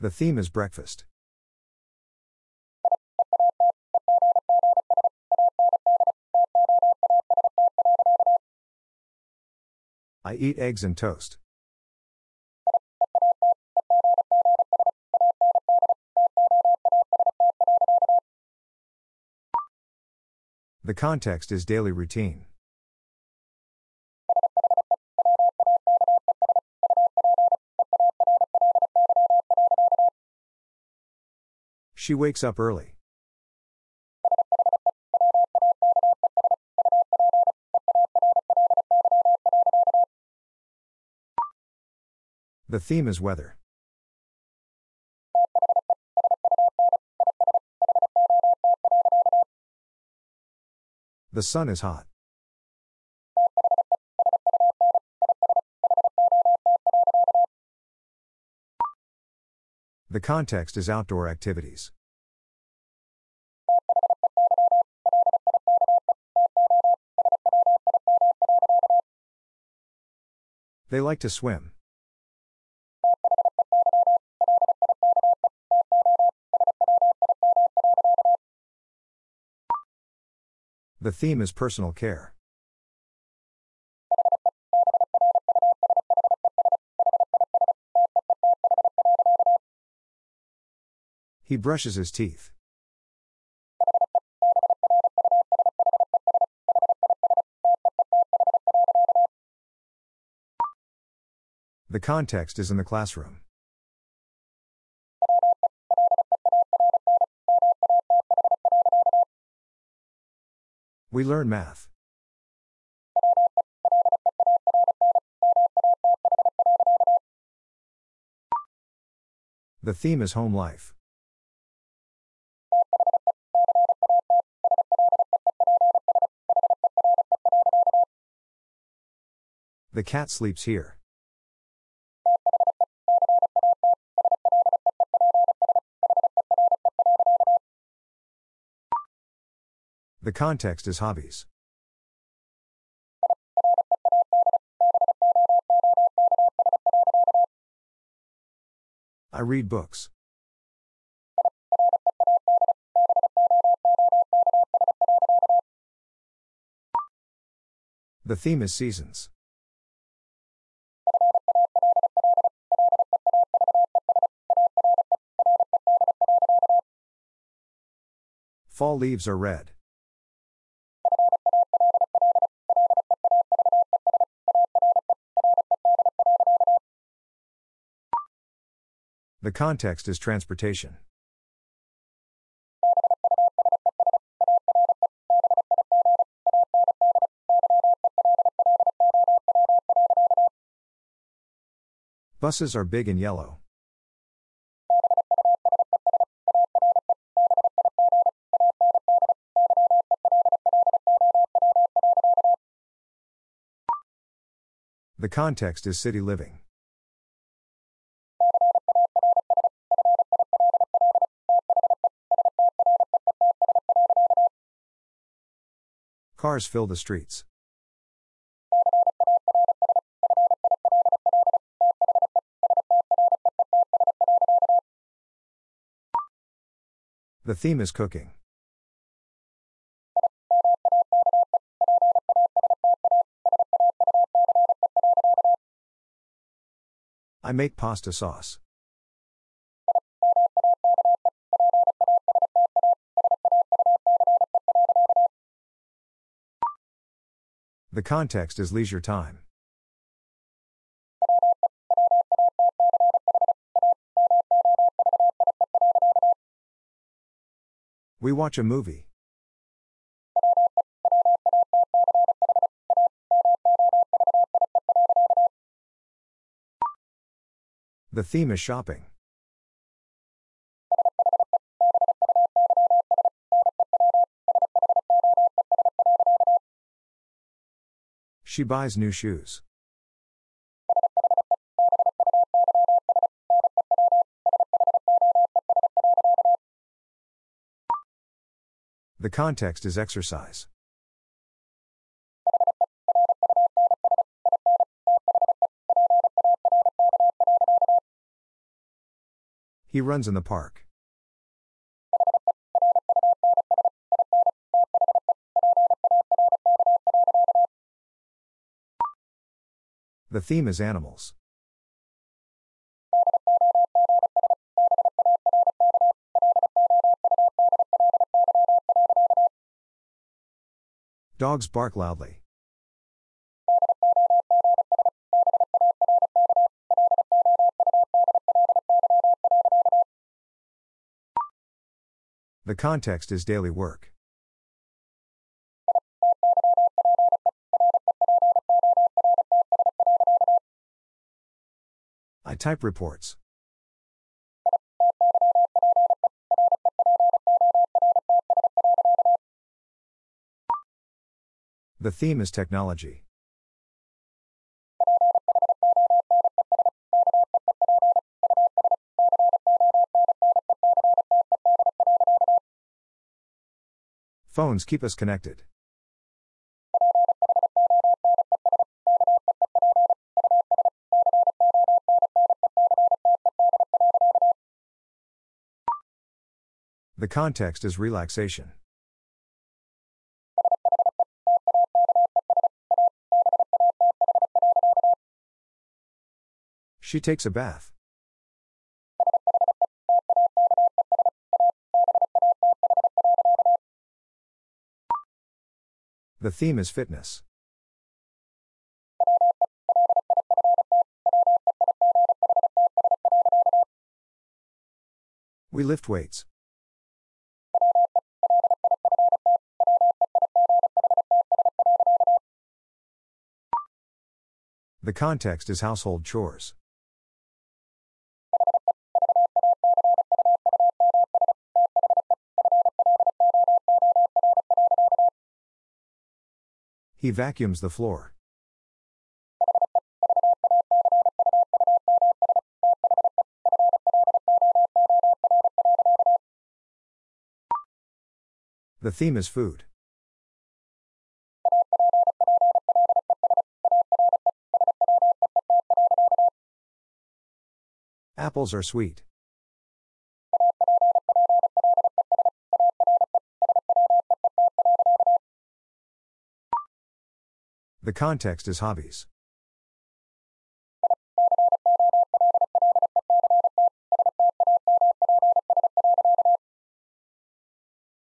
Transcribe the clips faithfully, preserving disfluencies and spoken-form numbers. The theme is breakfast. I eat eggs and toast. The context is daily routine. She wakes up early. The theme is weather. The sun is hot. The context is outdoor activities. They like to swim. The theme is personal care. He brushes his teeth. The context is in the classroom. We learn math. The theme is home life. The cat sleeps here. The context is hobbies. I read books. The theme is seasons. Fall leaves are red. The context is transportation. Buses are big and yellow. The context is city living. Cars fill the streets. The theme is cooking. I make pasta sauce. The context is leisure time. We watch a movie. The theme is shopping. She buys new shoes. The context is exercise. He runs in the park. The theme is animals. Dogs bark loudly. The context is daily work. I type reports. The theme is technology. Phones keep us connected. The context is relaxation. She takes a bath. The theme is fitness. We lift weights. The context is household chores. He vacuums the floor. The theme is food. Apples are sweet. The context is hobbies.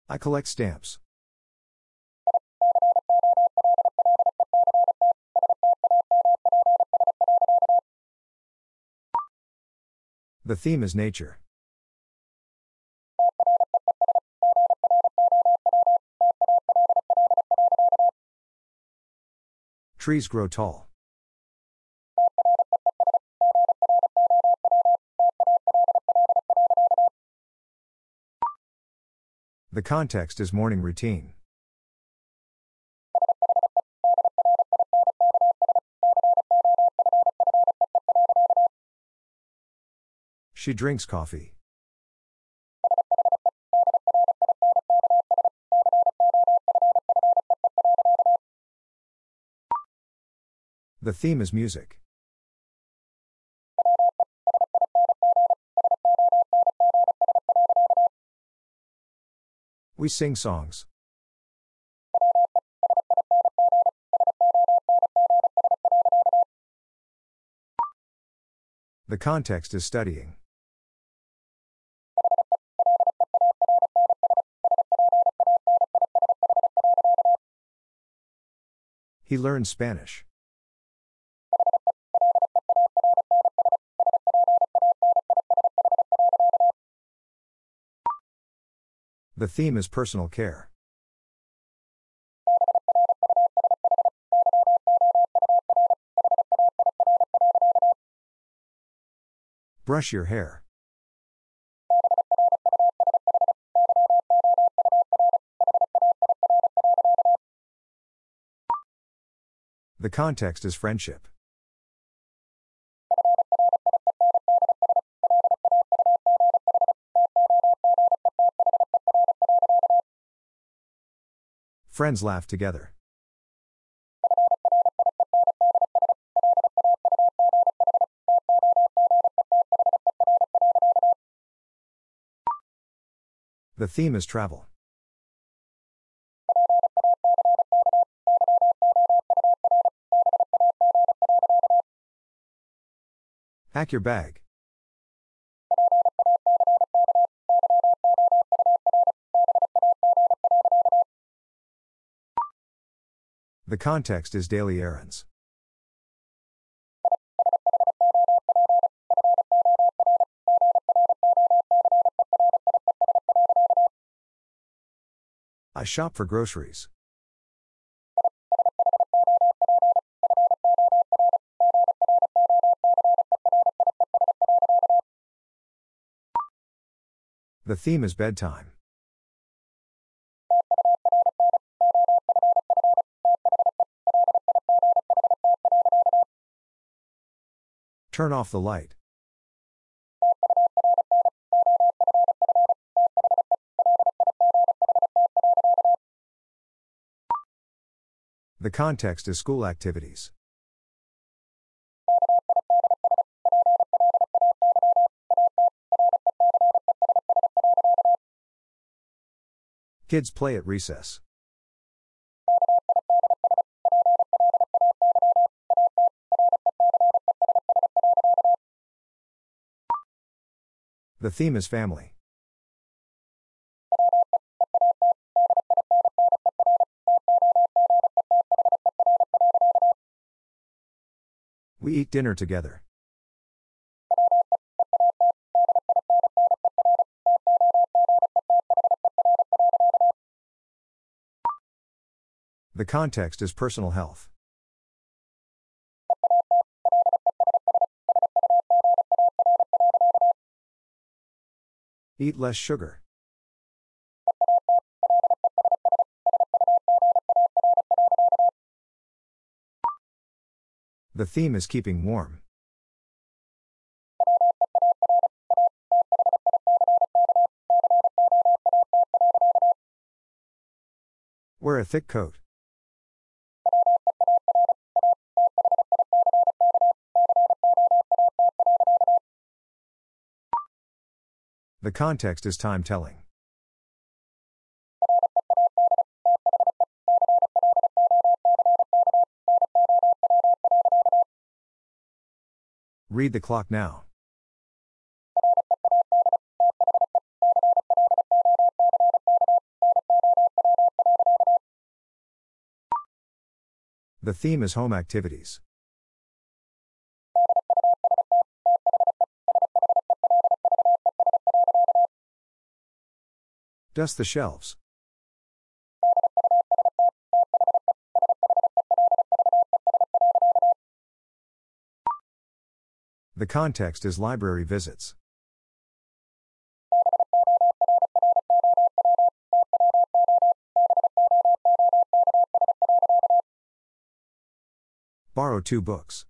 I collect stamps. The theme is nature. Trees grow tall. The context is morning routine. She drinks coffee. The theme is music. We sing songs. The context is studying. He learns Spanish. The theme is personal care. Brush your hair. The context is friendship. Friends laugh together. The theme is travel. Pack your bag. The context is daily errands. I shop for groceries. The theme is bedtime. Turn off the light. The context is school activities. Kids play at recess. The theme is family. We eat dinner together. The context is personal health. Eat less sugar. The theme is keeping warm. Wear a thick coat. The context is time telling. Read the clock now. The theme is home activities. Dust the shelves. The context is library visits. Borrow two books.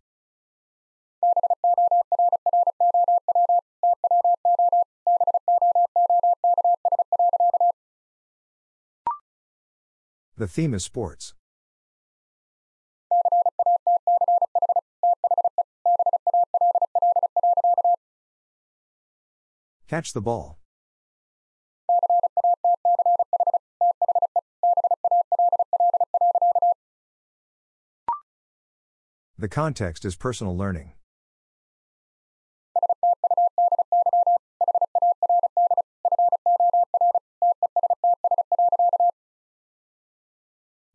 The theme is sports. Catch the ball. The context is personal learning.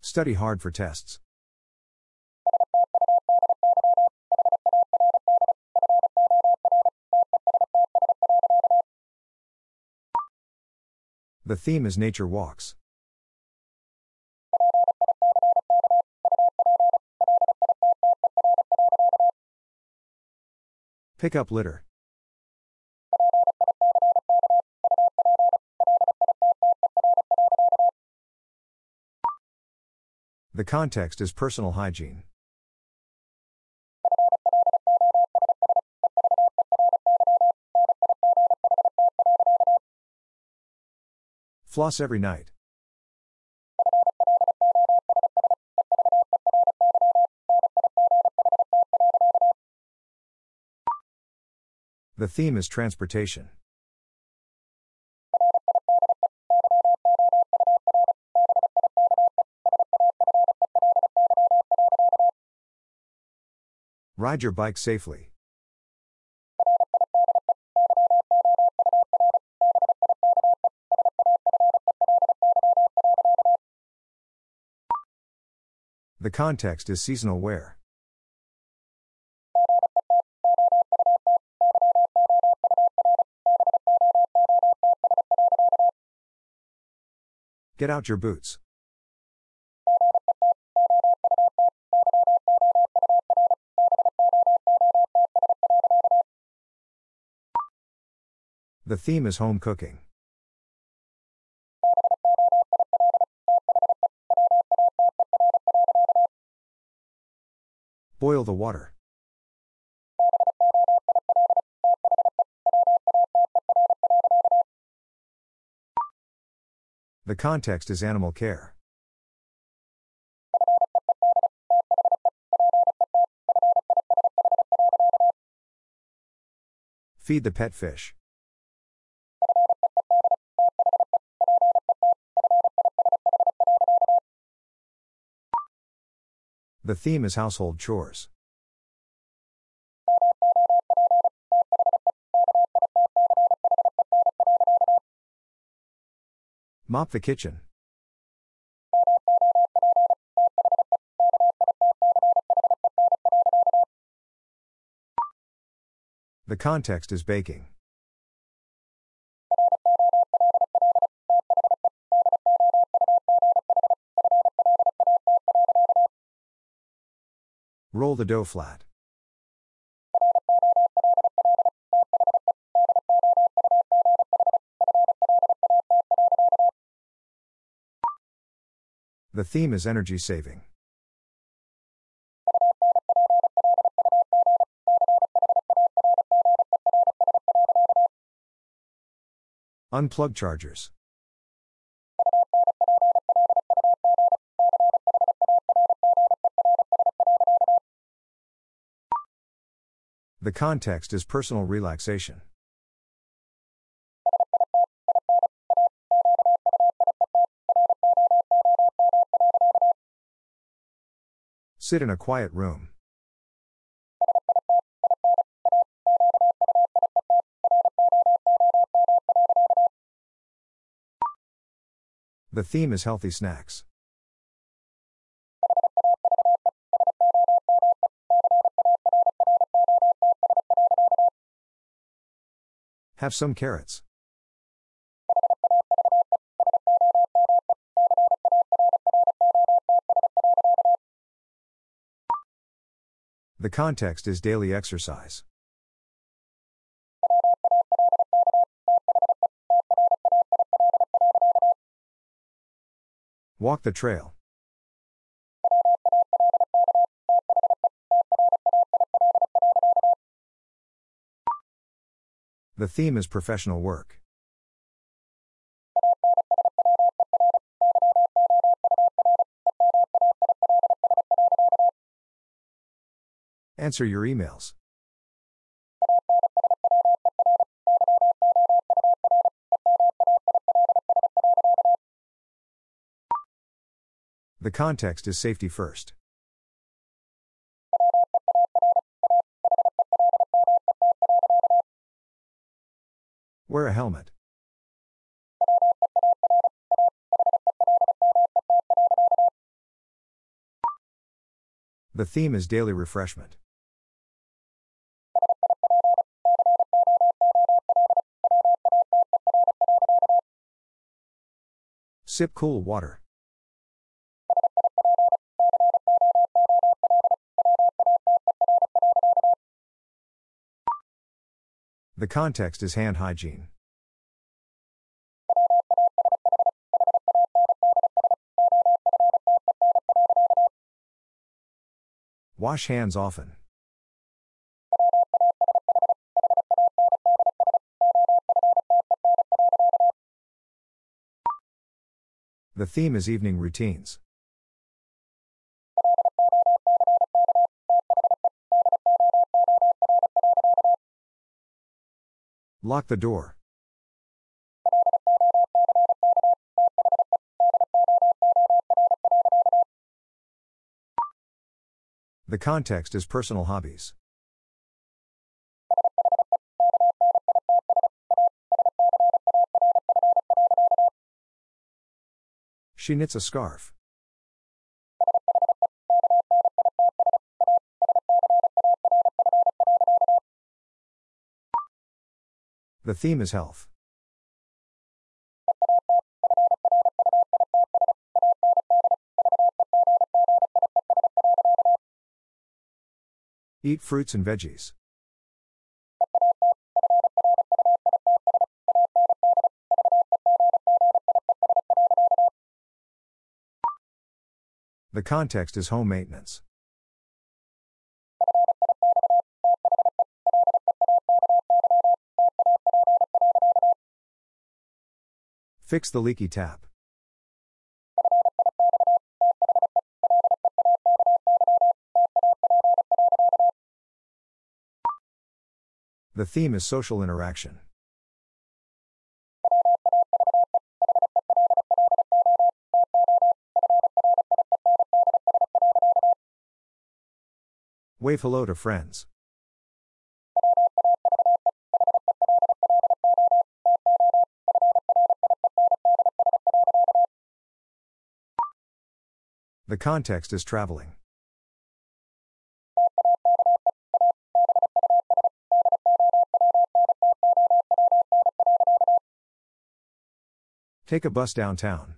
Study hard for tests. The theme is nature walks. Pick up litter. The context is personal hygiene. Floss every night. The theme is transportation. Ride your bike safely. The context is seasonal wear. Get out your boots. The theme is home cooking. Boil the water. The context is animal care. Feed the pet fish. The theme is household chores. Mop the kitchen. The context is baking. Roll the dough flat. The theme is energy saving. Unplug chargers. The context is personal relaxation. Sit in a quiet room. The theme is healthy snacks. Have some carrots. The context is daily exercise. Walk the trail. The theme is professional work. Answer your emails. The context is safety first. Wear a helmet. The theme is daily refreshment. Sip cool water. The context is hand hygiene. Wash hands often. The theme is evening routines. Lock the door. The context is personal hobbies. She knits a scarf. The theme is health. Eat fruits and veggies. The context is home maintenance. Fix the leaky tap. The theme is social interaction. Wave hello to friends. The context is traveling. Take a bus downtown.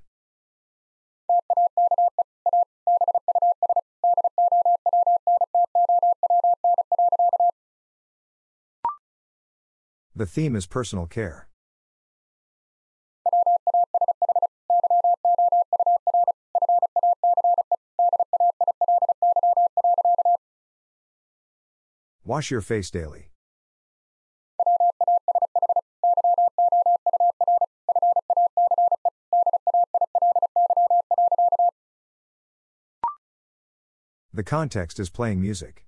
The theme is personal care. Wash your face daily. The context is playing music.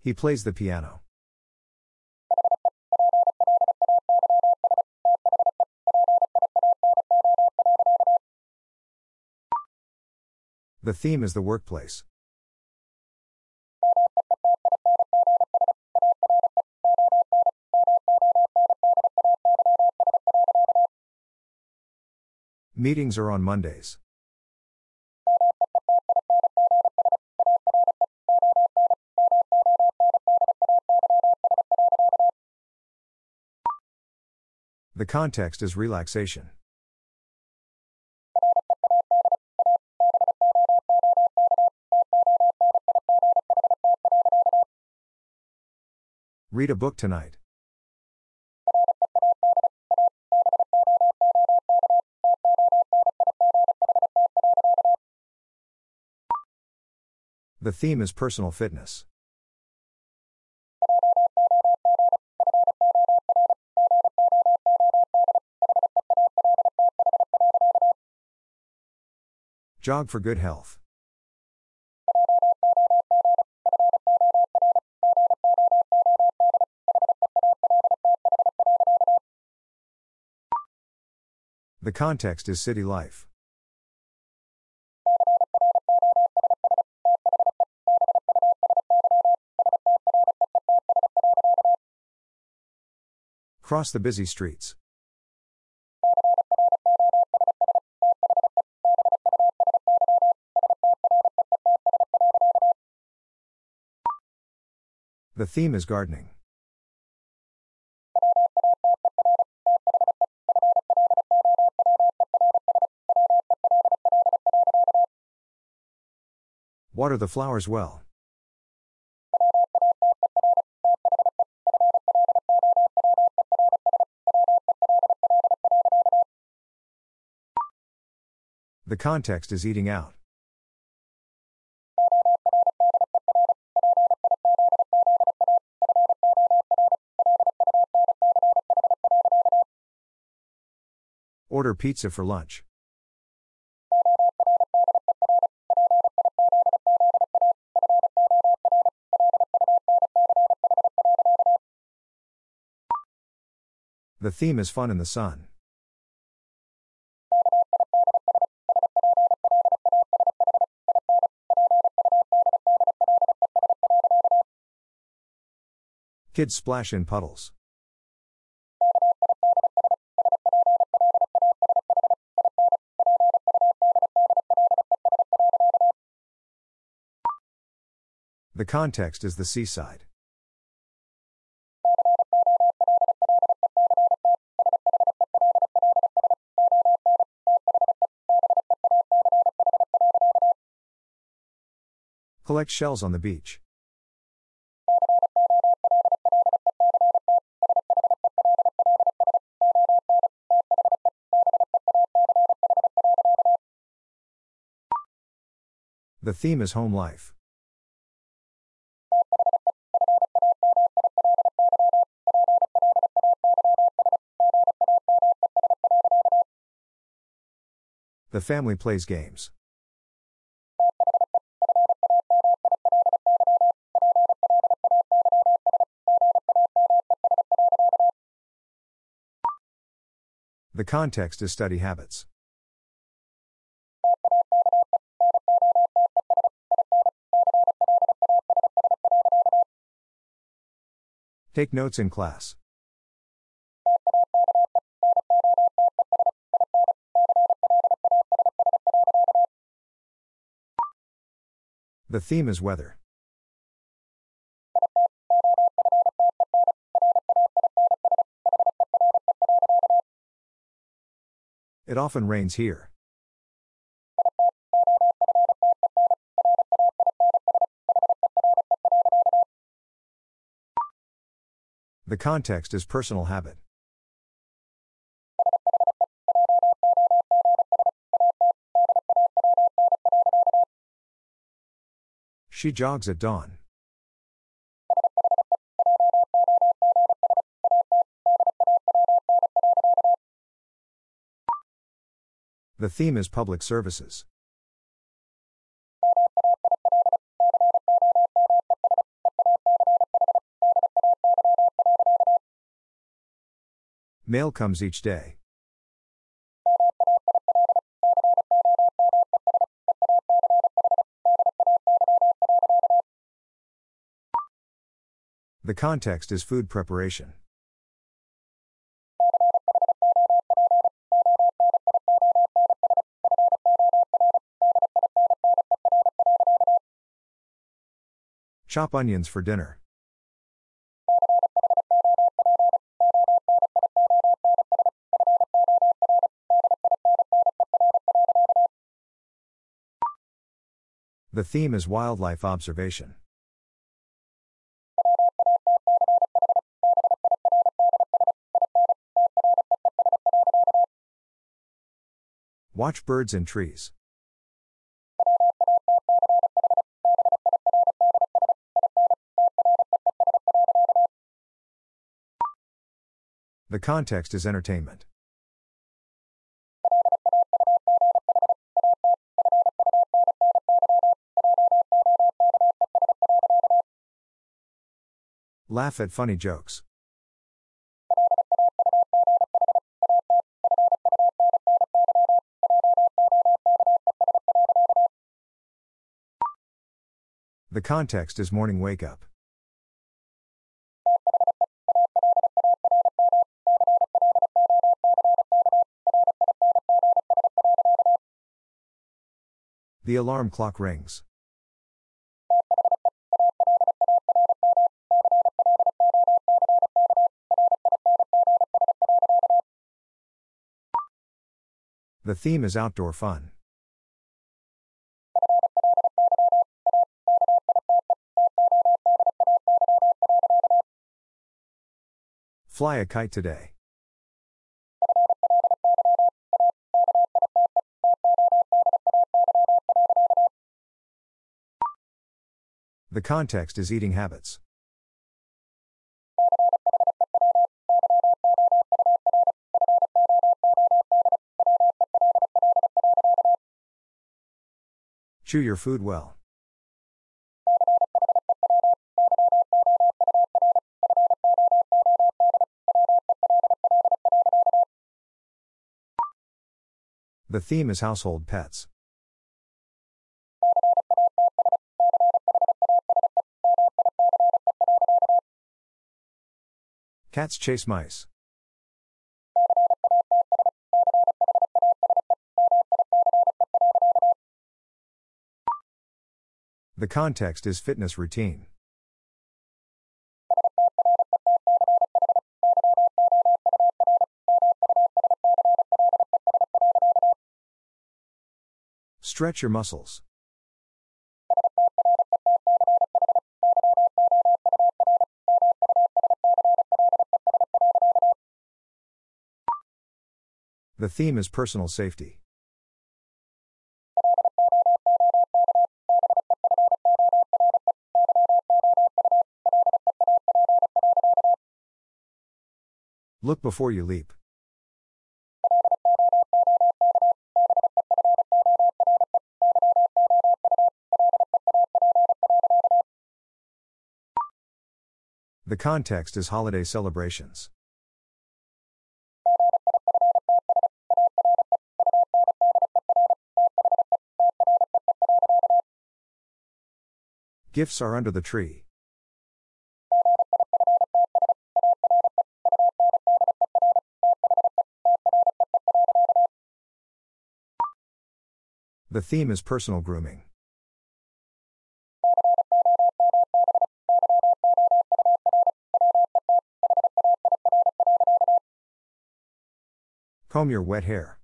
He plays the piano. The theme is the workplace. Meetings are on Mondays. The context is relaxation. Read a book tonight. The theme is personal fitness. Jog for good health. The context is city life. Cross the busy streets. The theme is gardening. Water the flowers well. The context is eating out. Order pizza for lunch. The theme is fun in the sun. Kids splash in puddles. The context is the seaside. Collect shells on the beach. The theme is home life. The family plays games. The context is study habits. Take notes in class. The theme is weather. It often rains here. The context is personal habit. She jogs at dawn. The theme is public services. Mail comes each day. The context is food preparation. Chop onions for dinner. The theme is wildlife observation. Watch birds in trees. The context is entertainment. Laugh at funny jokes. The context is morning wake up. The alarm clock rings. The theme is outdoor fun. Fly a kite today. The context is eating habits. Chew your food well. The theme is household pets. Cats chase mice. The context is fitness routine. Stretch your muscles. The theme is personal safety. Look before you leap. The context is holiday celebrations. Gifts are under the tree. The theme is personal grooming. Comb your wet hair.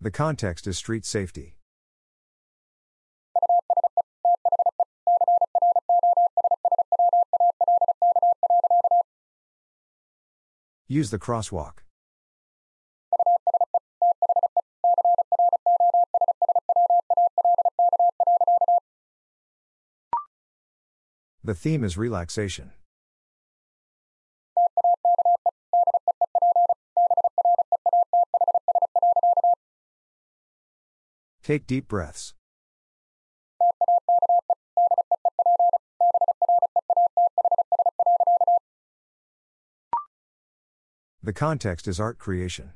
The context is street safety. Use the crosswalk. The theme is relaxation. Take deep breaths. The context is art creation.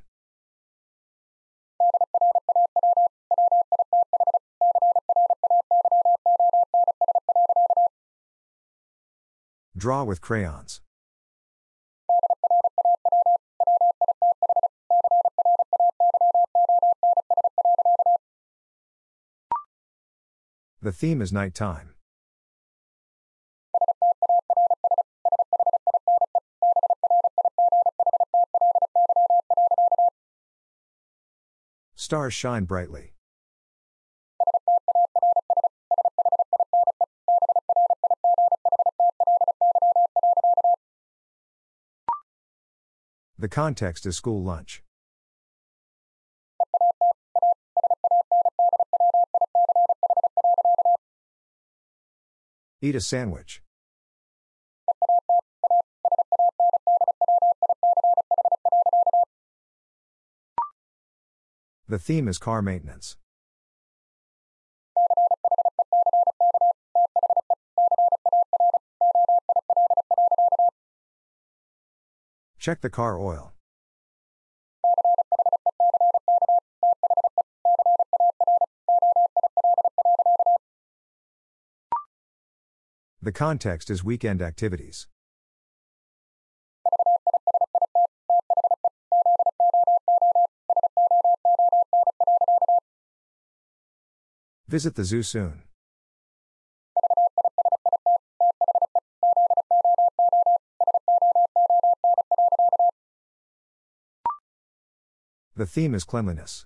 Draw with crayons. The theme is nighttime. Stars shine brightly. The context is school lunch. Eat a sandwich. The theme is car maintenance. Check the car oil. The context is weekend activities. Visit the zoo soon. The theme is cleanliness.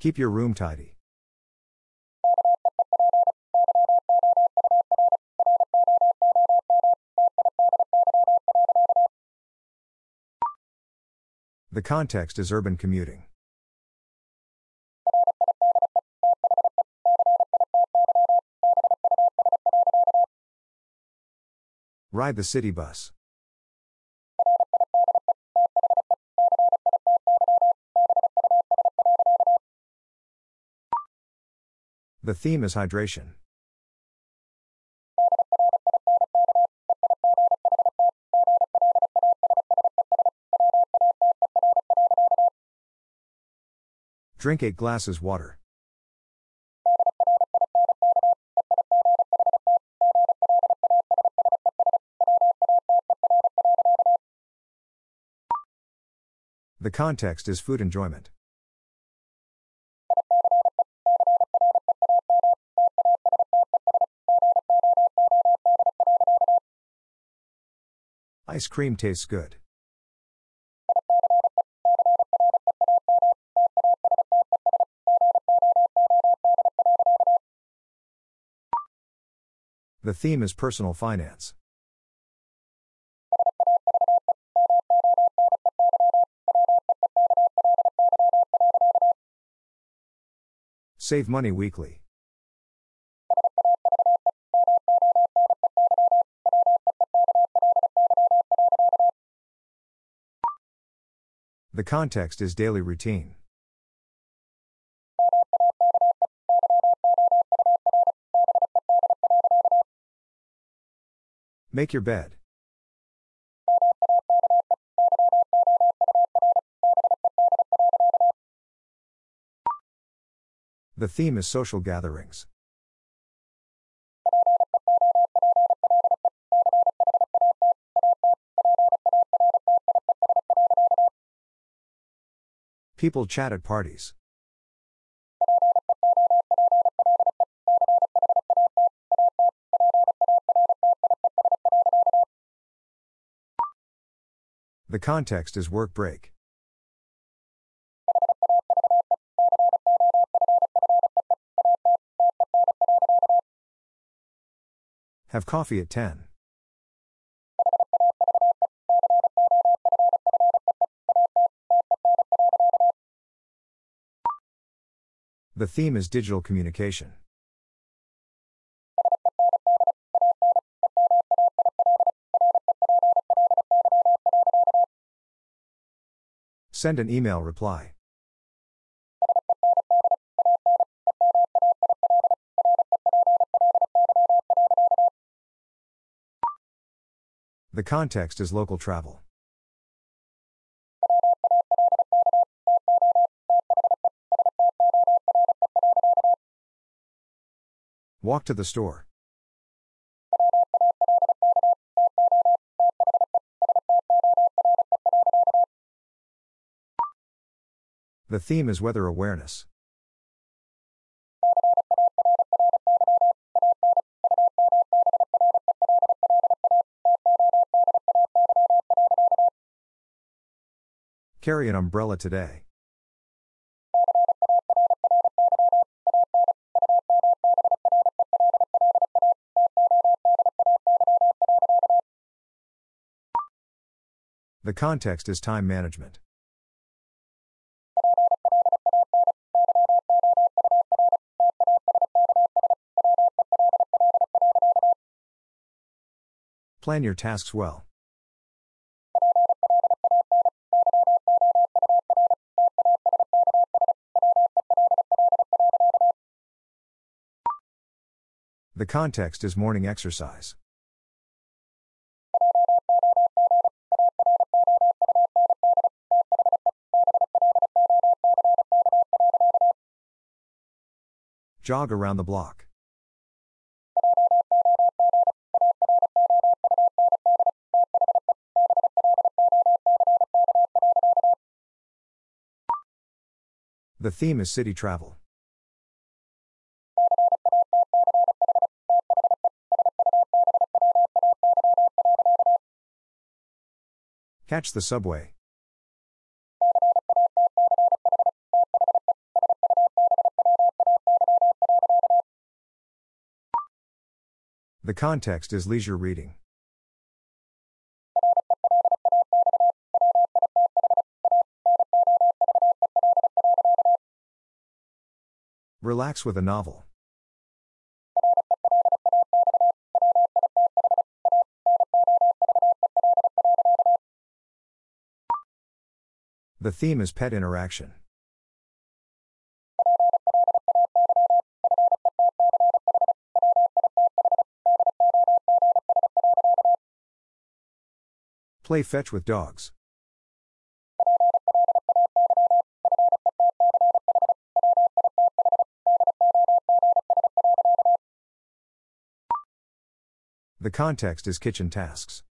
Keep your room tidy. The context is urban commuting. Ride the city bus. The theme is hydration. Drink eight glasses water. The context is food enjoyment. Ice cream tastes good. The theme is personal finance. Save money weekly. The context is daily routine. Make your bed. The theme is social gatherings. People chat at parties. The context is work break. Have coffee at ten. The theme is digital communication. Send an email reply. The context is local travel. Walk to the store. The theme is weather awareness. Carry an umbrella today. The context is time management. Plan your tasks well. The context is morning exercise. Jog around the block. The theme is city travel. Catch the subway. The context is leisure reading. Relax with a novel. The theme is pet interaction. Play fetch with dogs. The context is kitchen tasks.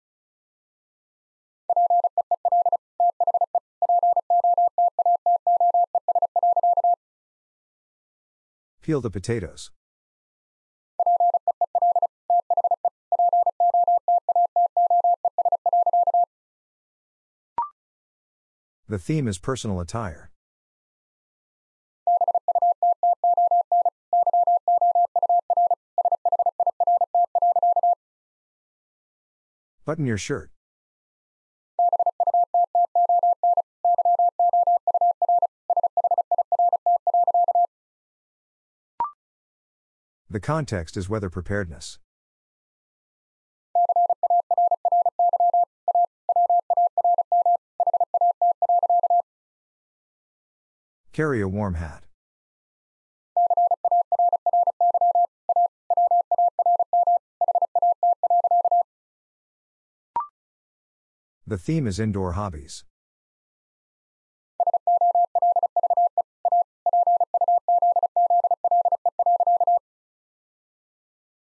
Peel the potatoes. The theme is personal attire. Button your shirt. The context is weather preparedness. Carry a warm hat. The theme is indoor hobbies.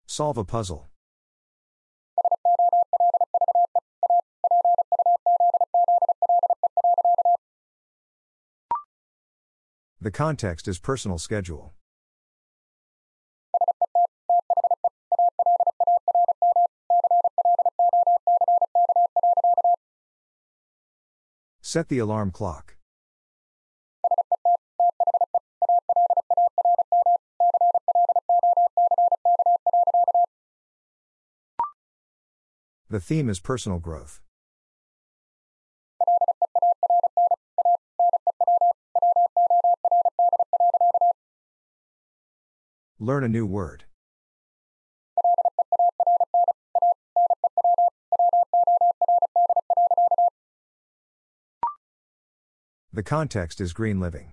Solve a puzzle. The context is personal schedule. Set the alarm clock. The theme is personal growth. Learn a new word. The context is green living.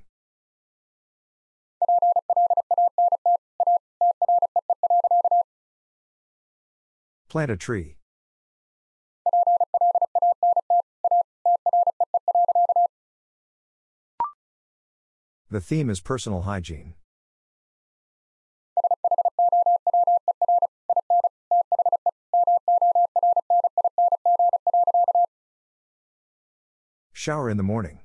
Plant a tree. The theme is personal hygiene. Shower in the morning.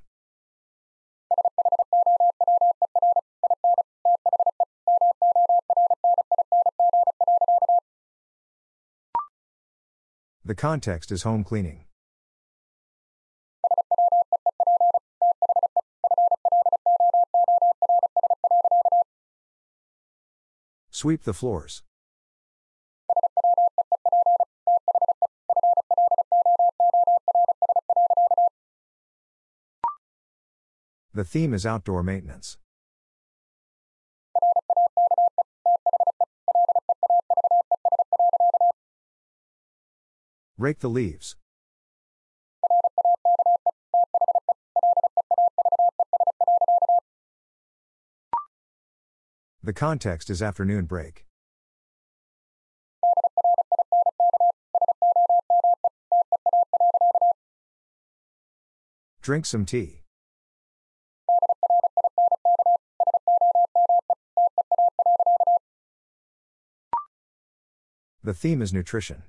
The context is home cleaning. Sweep the floors. The theme is outdoor maintenance. Rake the leaves. The context is afternoon break. Drink some tea. The theme is nutrition.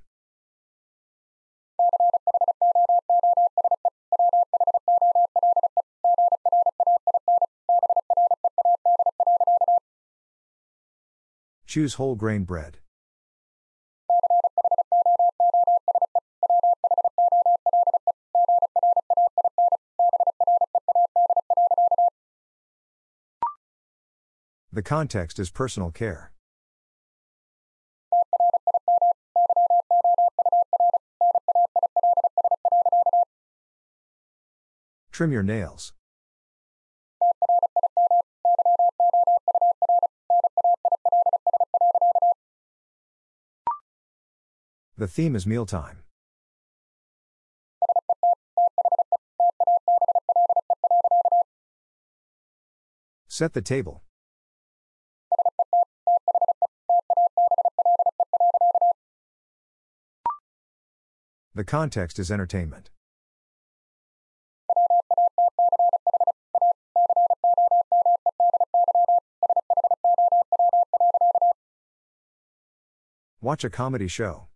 Choose whole grain bread. The context is personal care. Trim your nails. The theme is mealtime. Set the table. The context is entertainment. Watch a comedy show.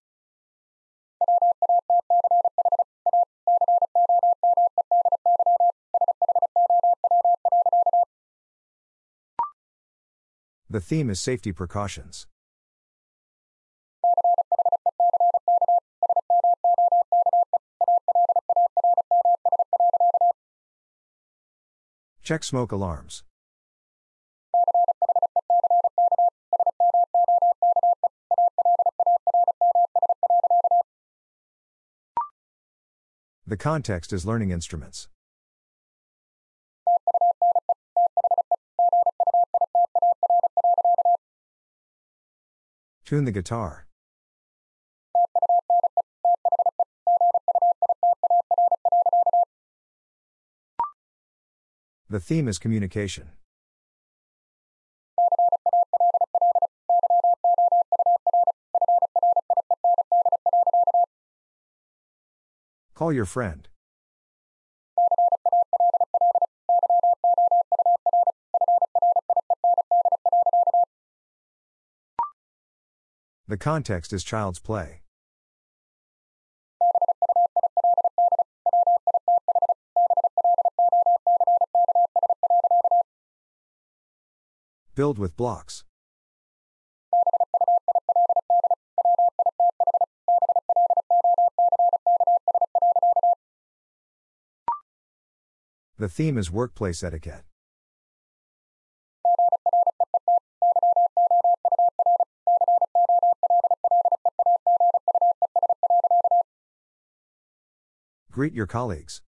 The theme is safety precautions. Check smoke alarms. The context is learning instruments. Tune the guitar. The theme is communication. Call your friend. The context is child's play. Build with blocks. The theme is workplace etiquette. Greet your colleagues.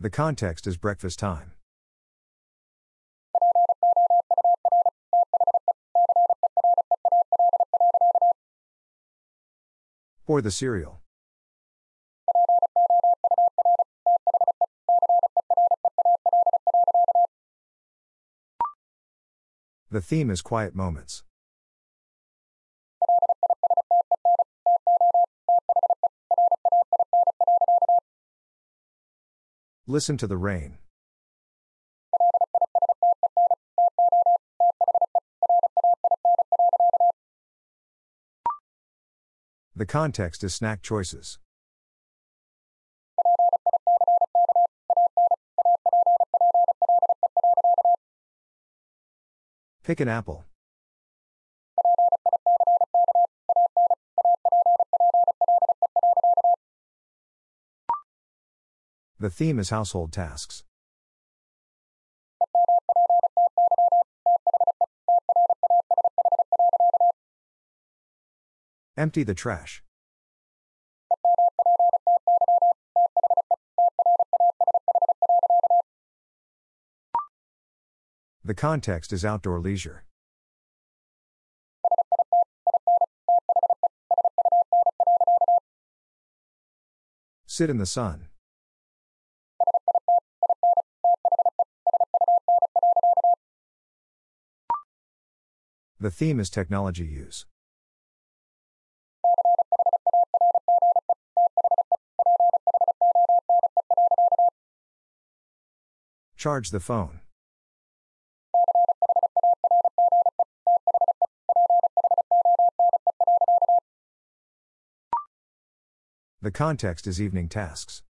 The context is breakfast time. Pour the cereal. The theme is quiet moments. Listen to the rain. The context is snack choices. Pick an apple. The theme is household tasks. Empty the trash. The context is outdoor leisure. Sit in the sun. The theme is technology use. Charge the phone. The context is evening tasks.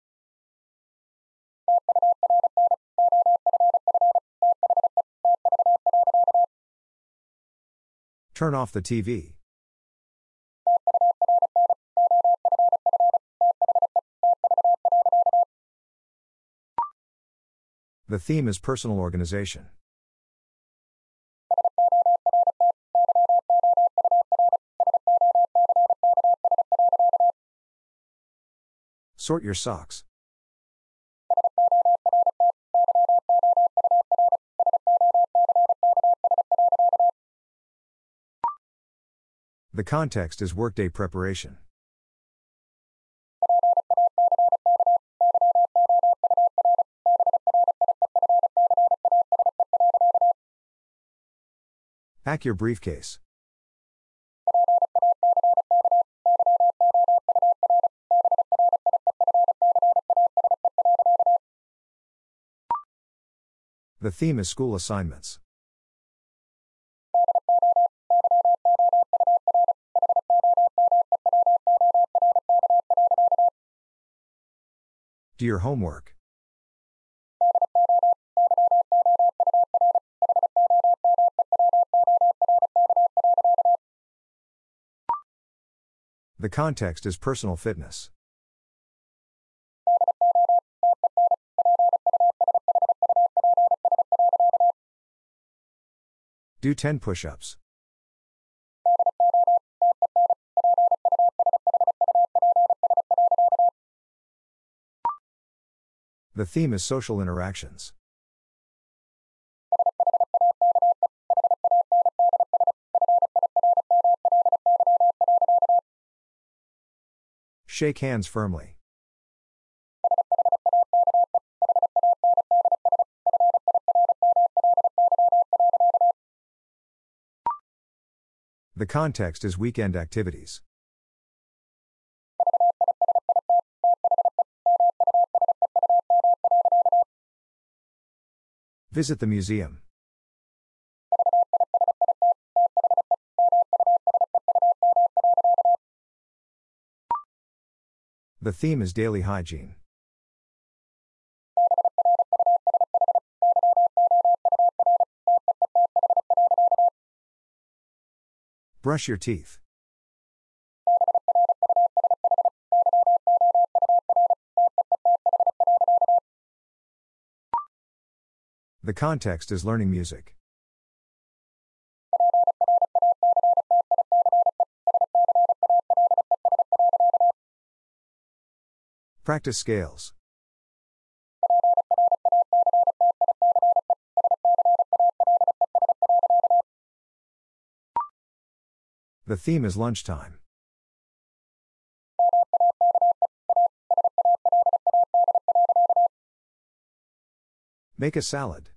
Turn off the T V. The theme is personal organization. Sort your socks. The context is workday preparation. Pack your briefcase. The theme is school assignments. Do your homework. The context is personal fitness. Do ten push-ups. The theme is social interactions. Shake hands firmly. The context is weekend activities. Visit the museum. The theme is daily hygiene. Brush your teeth. The context is learning music. Practice scales. The theme is lunchtime. Make a salad.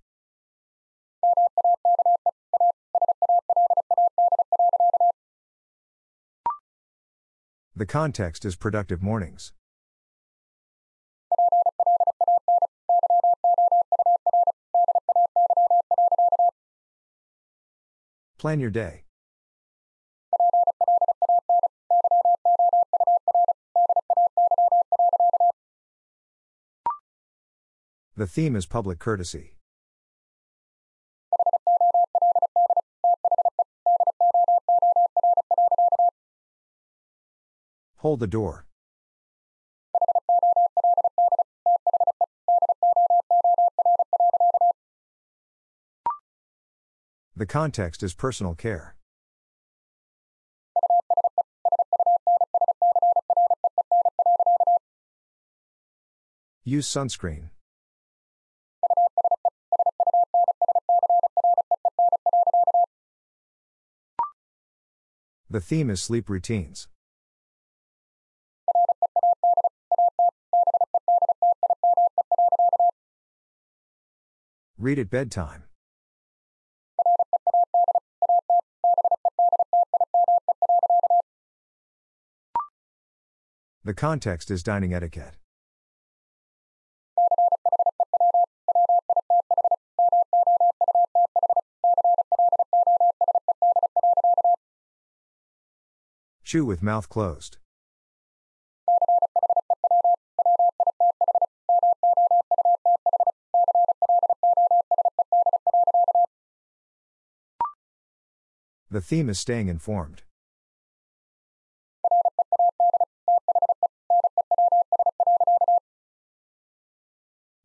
The context is productive mornings. Plan your day. The theme is public courtesy. Hold the door. The context is personal care. Use sunscreen. The theme is sleep routines. Read at bedtime. The context is dining etiquette. Chew with mouth closed. The theme is staying informed.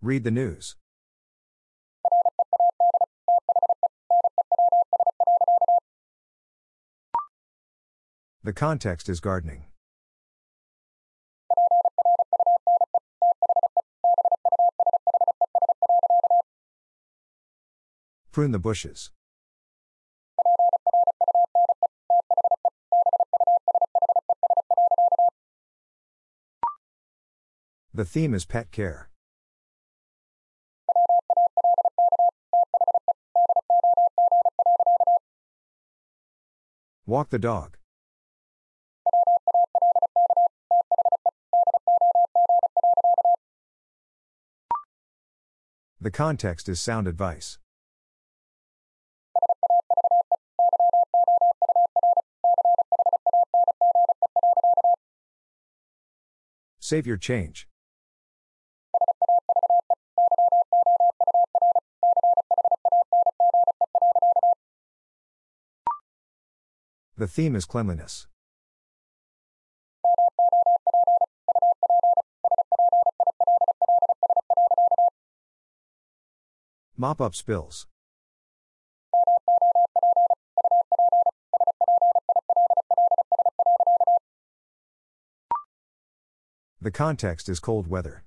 Read the news. The context is gardening. Prune the bushes. The theme is pet care. Walk the dog. The context is sound advice. Save your change. The theme is cleanliness. Mop up spills. The context is cold weather.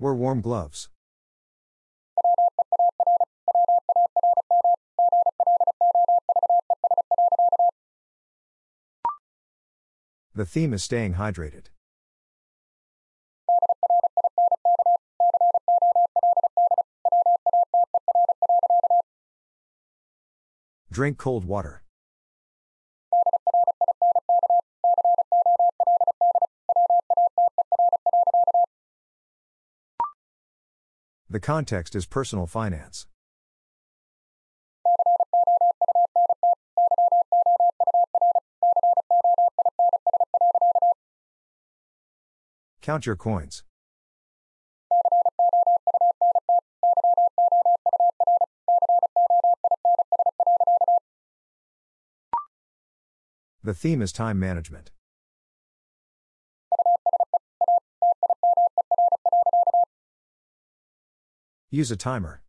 Wear warm gloves. The theme is staying hydrated. Drink cold water. The context is personal finance. Count your coins. The theme is time management. Use a timer.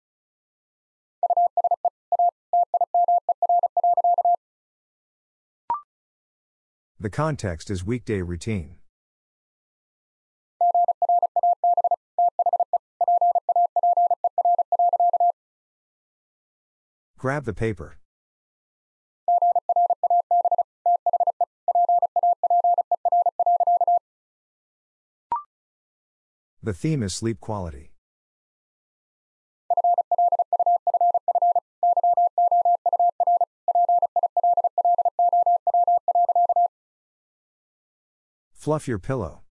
The context is weekday routine. Grab the paper. The theme is sleep quality. Fluff your pillow.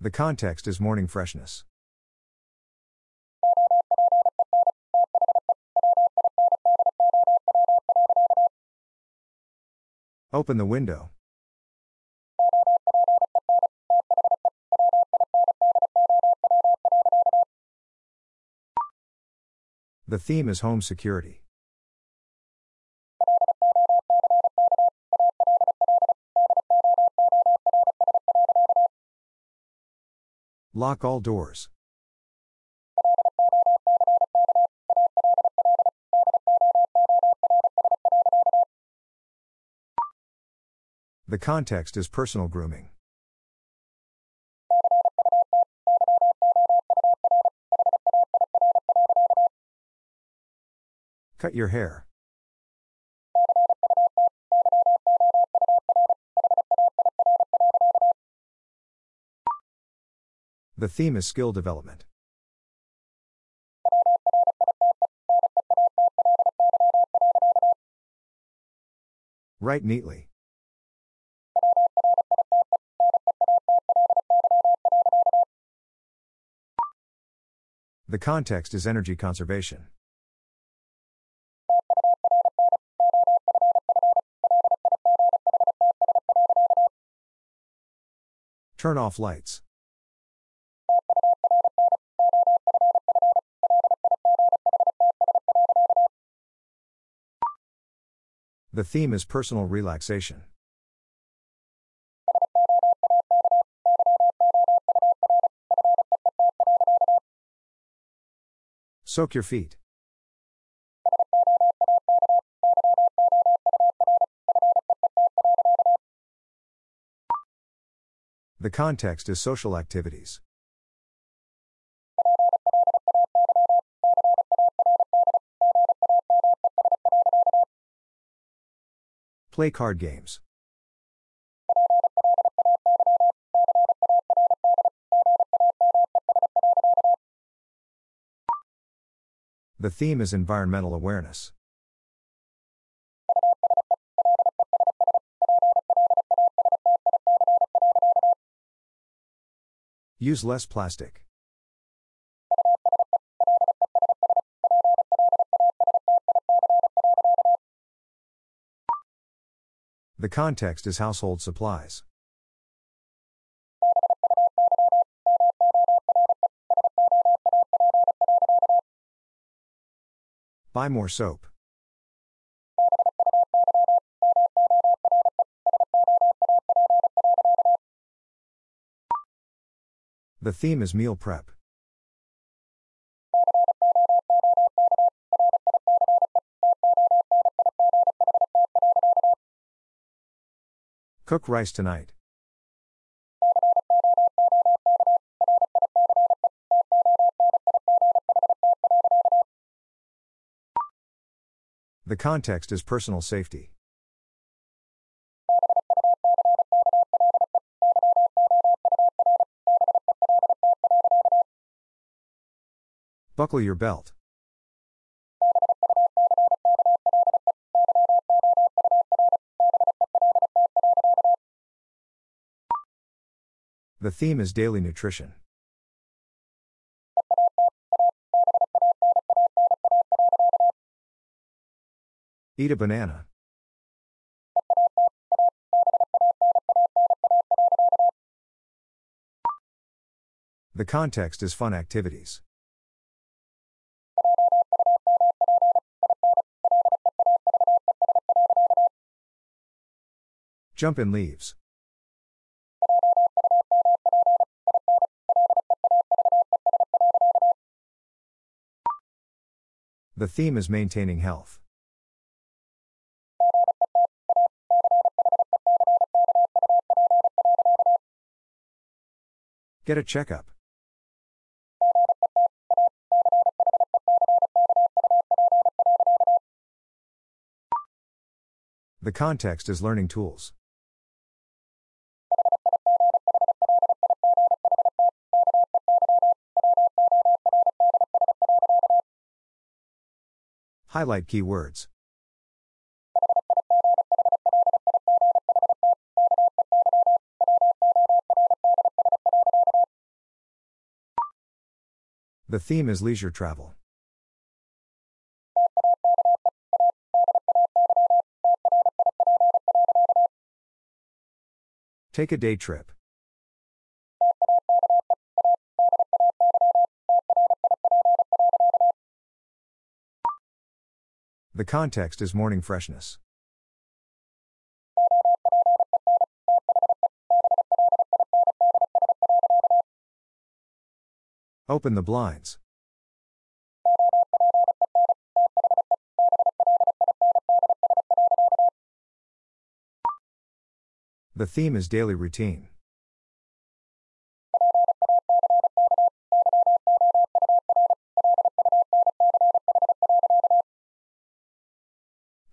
The context is morning freshness. Open the window. The theme is home security. Lock all doors. The context is personal grooming. Cut your hair. The theme is skill development. Write neatly. The context is energy conservation. Turn off lights. The theme is personal relaxation. Soak your feet. The context is social activities. Play card games. The theme is environmental awareness. Use less plastic. The context is household supplies. Buy more soap. The theme is meal prep. Cook rice tonight. The context is personal safety. Buckle your belt. The theme is daily nutrition. Eat a banana. The context is fun activities. Jump in leaves. The theme is maintaining health. Get a checkup. The context is learning tools. Highlight keywords. The theme is leisure travel. Take a day trip. The context is morning freshness. Open the blinds. The theme is daily routine.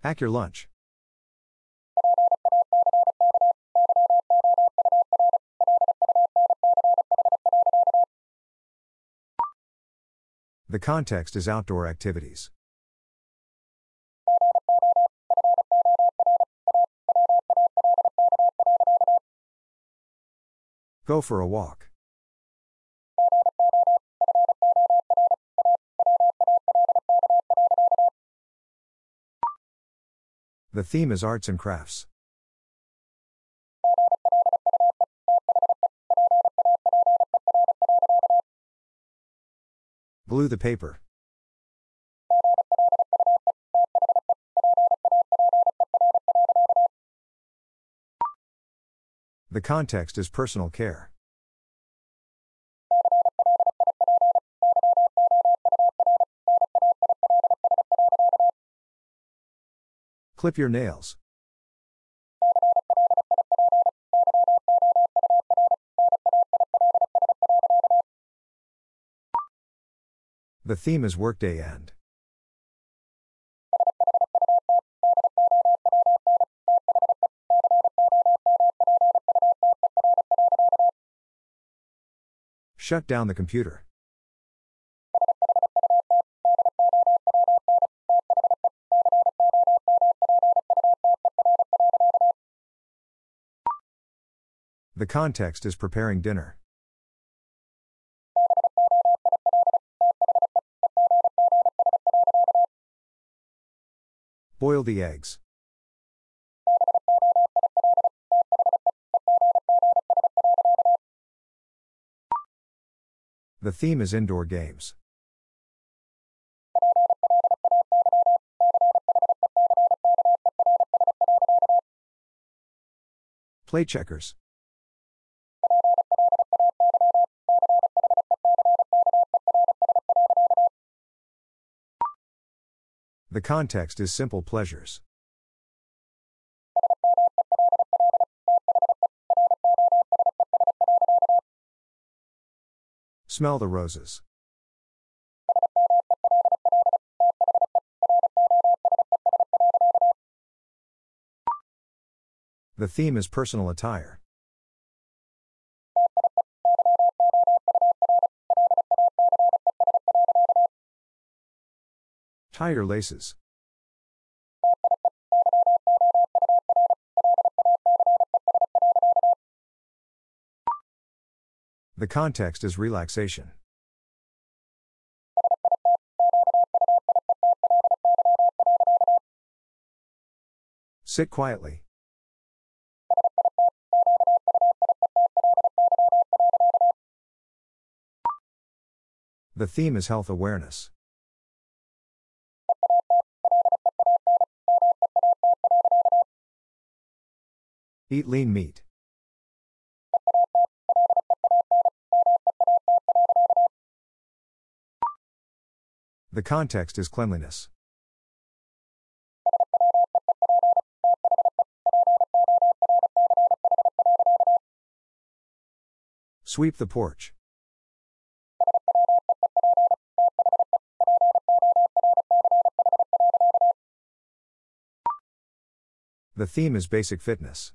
Pack your lunch. The context is outdoor activities. Go for a walk. The theme is arts and crafts. Glue the paper. The context is personal care. Clip your nails. The theme is workday end. Shut down the computer. The context is preparing dinner. Boil the eggs. The theme is indoor games. Play checkers. The context is simple pleasures. Smell the roses. The theme is personal attire. Tie your laces. The context is relaxation. Sit quietly. The theme is health awareness. Eat lean meat. The context is cleanliness. Sweep the porch. The theme is basic fitness.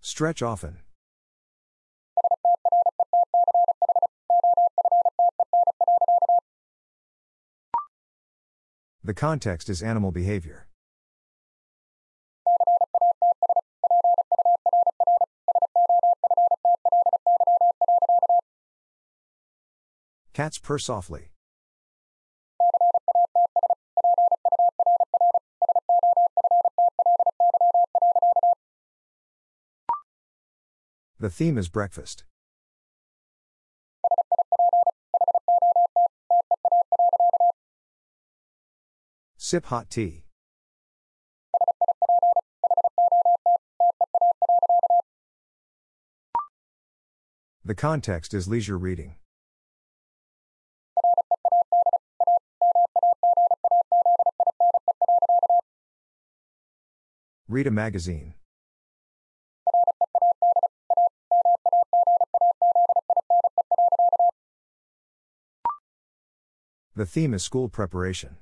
Stretch often. The context is animal behavior. Cats purr softly. The theme is breakfast. Sip hot tea. The context is leisure reading. Read a magazine. The theme is school preparation.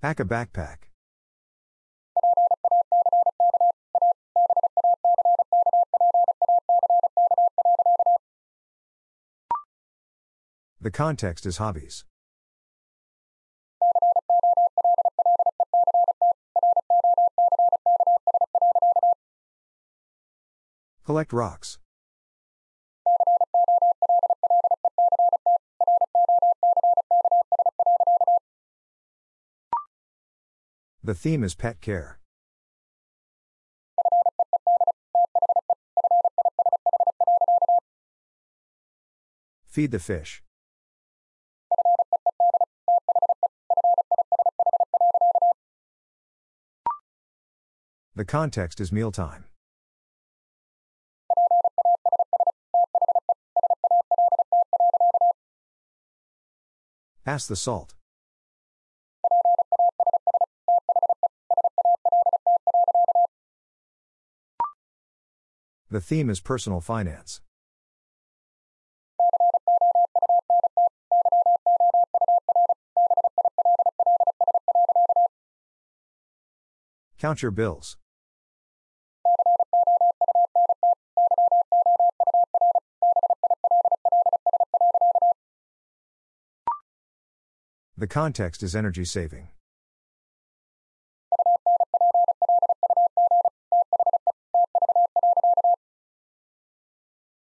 Pack a backpack. The context is hobbies. Collect rocks. The theme is pet care. Feed the fish. The context is mealtime. Pass the salt. The theme is personal finance. Count your bills. The context is energy saving.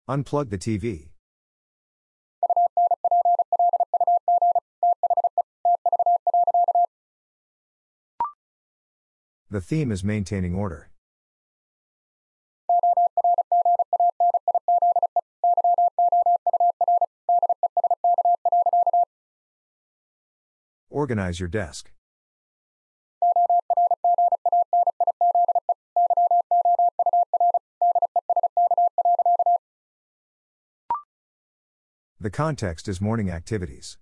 Unplug the T V. The theme is maintaining order. Organize your desk. The context is morning activities.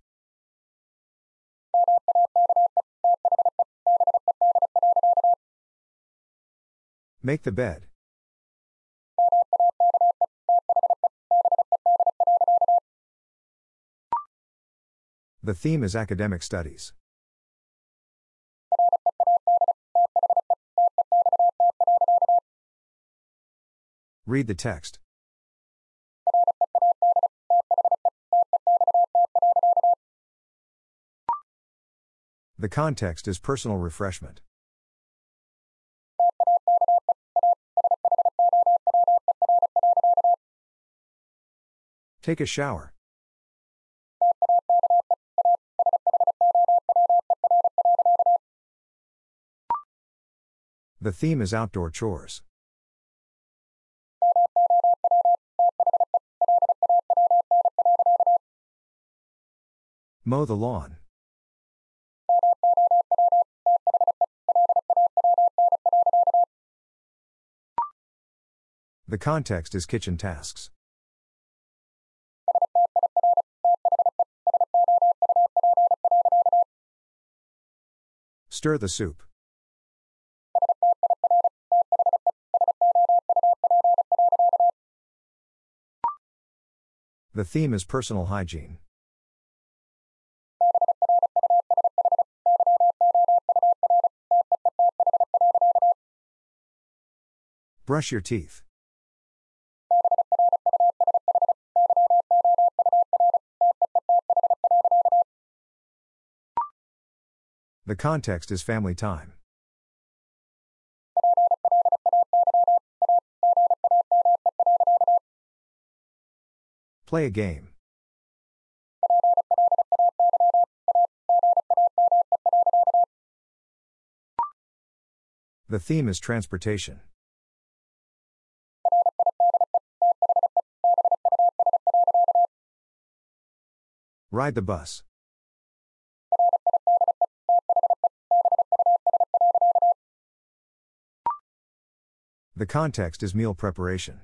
Make the bed. The theme is academic studies. Read the text. The context is personal refreshment. Take a shower. The theme is outdoor chores. Mow the lawn. The context is kitchen tasks. Stir the soup. The theme is personal hygiene. Brush your teeth. The context is family time. Play a game. The theme is transportation. Ride the bus. The context is meal preparation.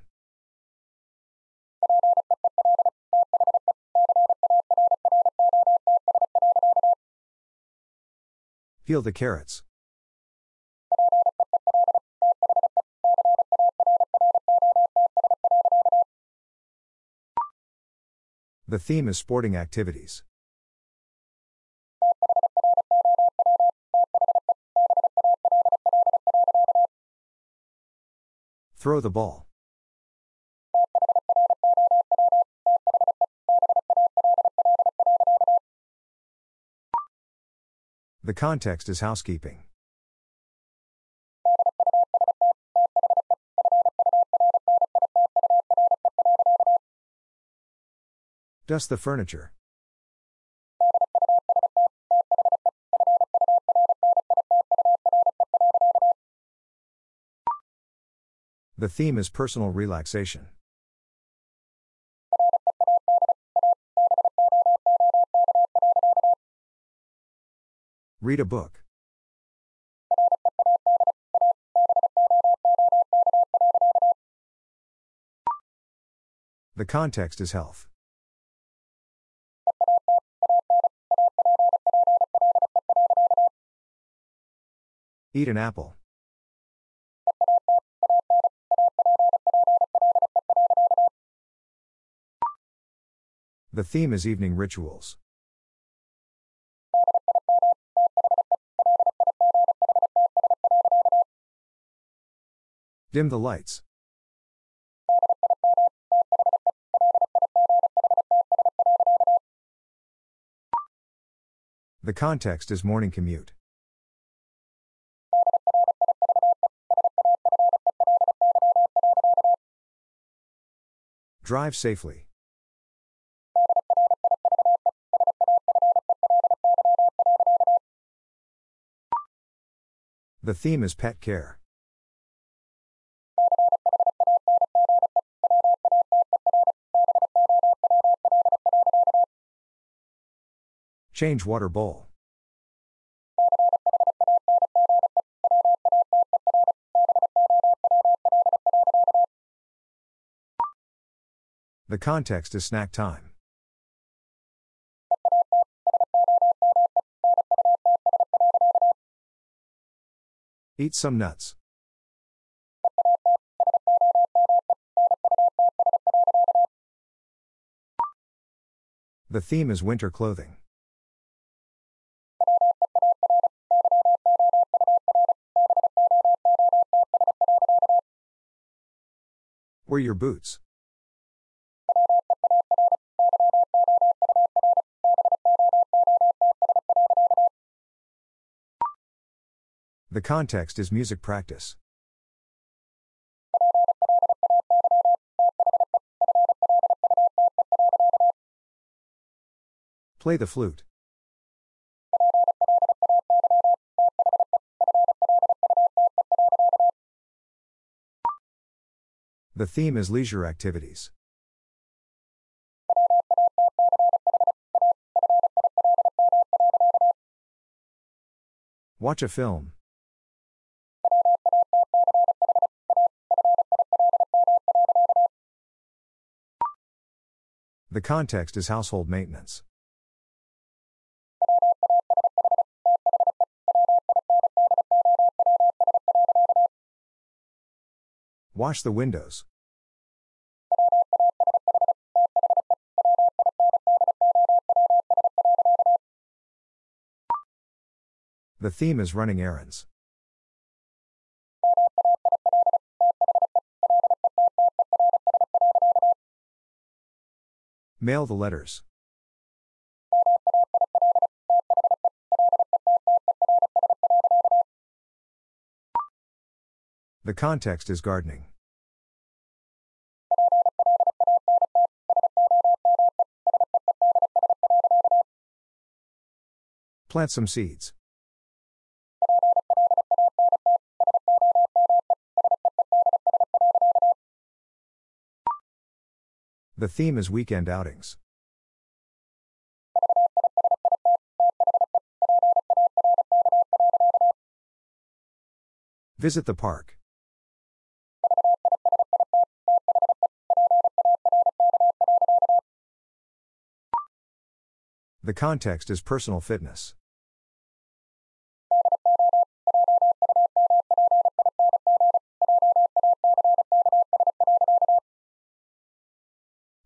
Peel the carrots. The theme is sporting activities. Throw the ball. The context is housekeeping. Dust the furniture. The theme is personal relaxation. Read a book. The context is health. Eat an apple. The theme is evening rituals. Dim the lights. The context is morning commute. Drive safely. The theme is pet care. Change water bowl. The context is snack time. Eat some nuts. The theme is winter clothing. Wear your boots. The context is music practice. Play the flute. The theme is leisure activities. Watch a film. The context is household maintenance. Wash the windows. The theme is running errands. Mail the letters. The context is gardening. Plant some seeds. The theme is weekend outings. Visit the park. The context is personal fitness.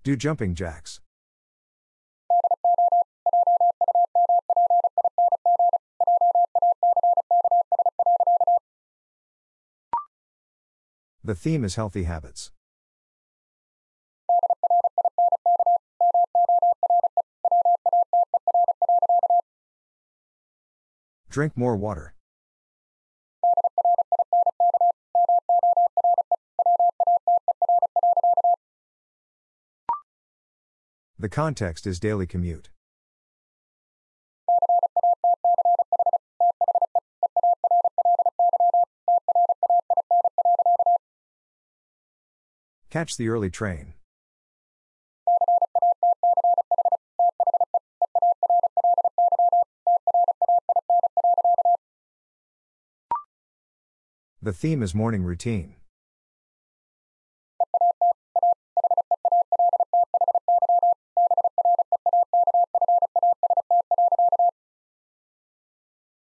Do jumping jacks. The theme is healthy habits. Drink more water. The context is daily commute. Catch the early train. The theme is morning routine.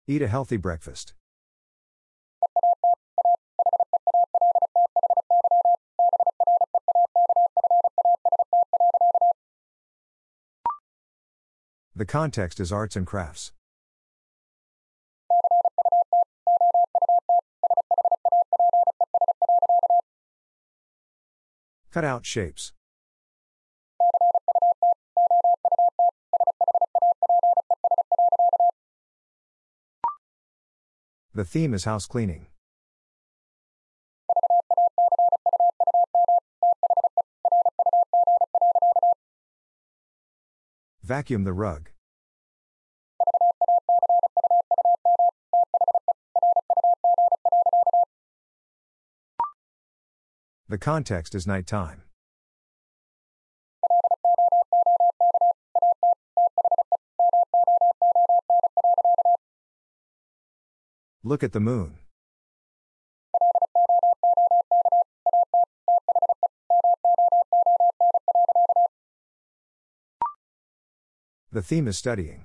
Eat a healthy breakfast. The context is arts and crafts. Cut out shapes. The theme is house cleaning. Vacuum the rug. The context is nighttime. Look at the moon. The theme is studying.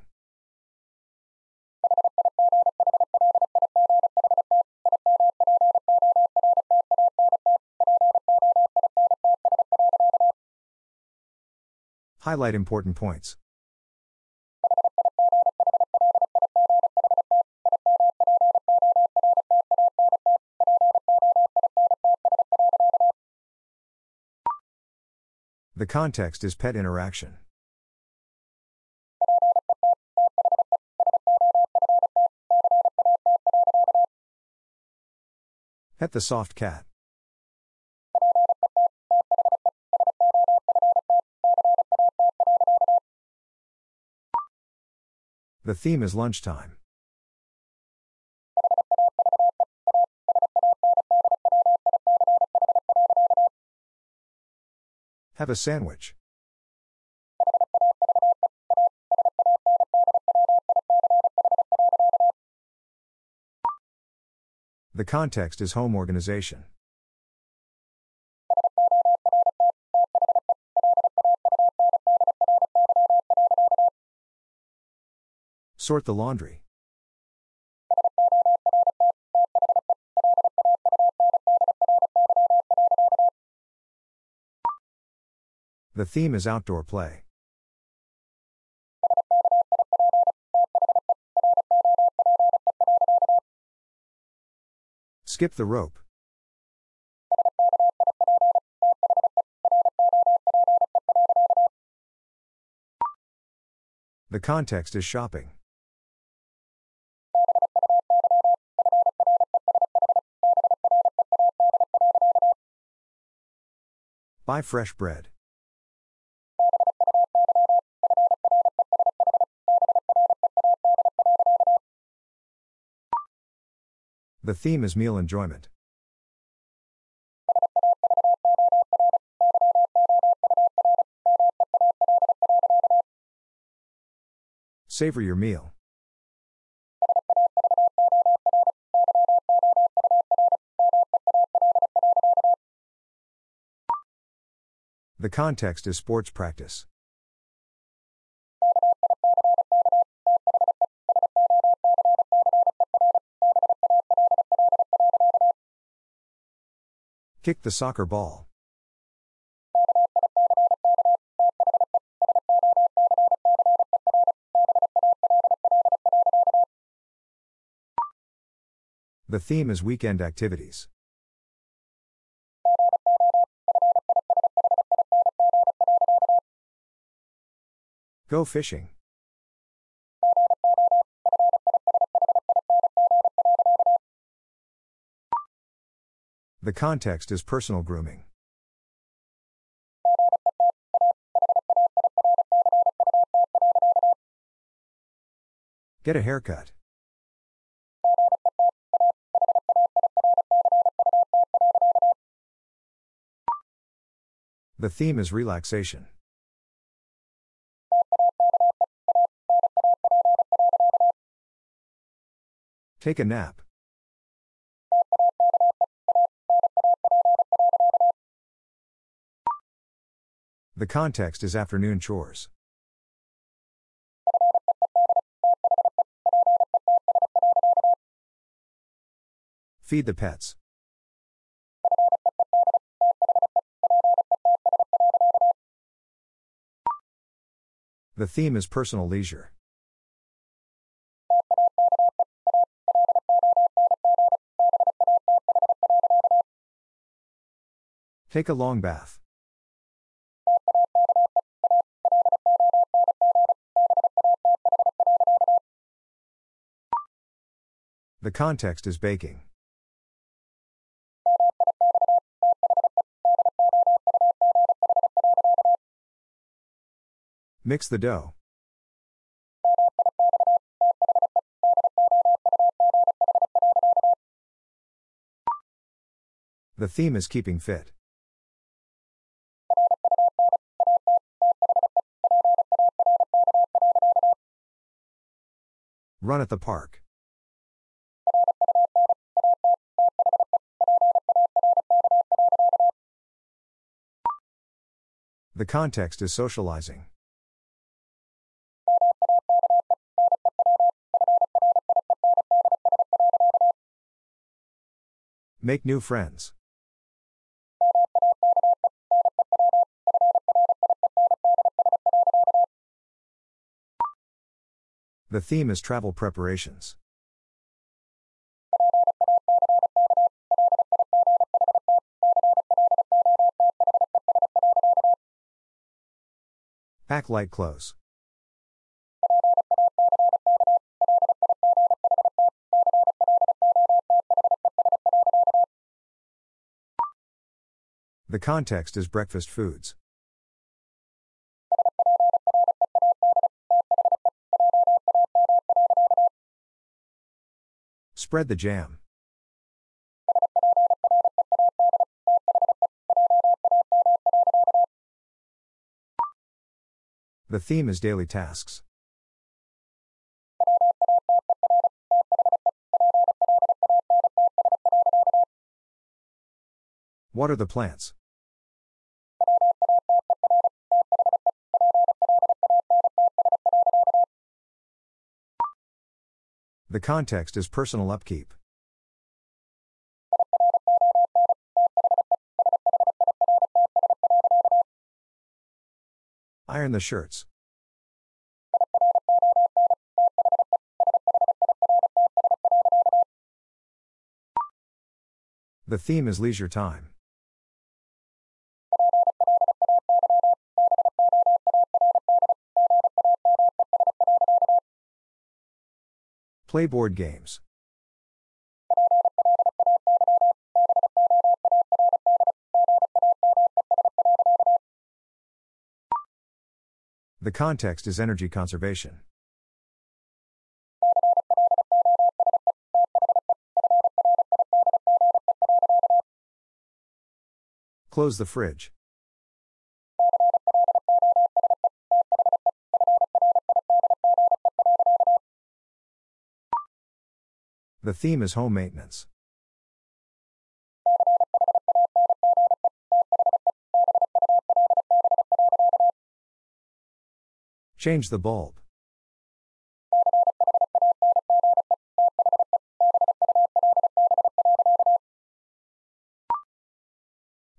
Highlight important points. The context is pet interaction. Pet the soft cat. The theme is lunchtime. Have a sandwich. The context is home organization. Sort the laundry. The theme is outdoor play. Skip the rope. The context is shopping. Buy fresh bread. The theme is meal enjoyment. Savor your meal. The context is sports practice. Kick the soccer ball. The theme is weekend activities. Go fishing. The context is personal grooming. Get a haircut. The theme is relaxation. Take a nap. The context is afternoon chores. Feed the pets. The theme is personal leisure. Take a long bath. The context is baking. Mix the dough. The theme is keeping fit. Run at the park. The context is socializing. Make new friends. The theme is travel preparations. Pack light clothes. The context is breakfast foods. Spread the jam. The theme is daily tasks. Water the plants. The context is personal upkeep. Iron the shirts. The theme is leisure time. Play board games. The context is energy conservation. Close the fridge. The theme is home maintenance. Change the bulb.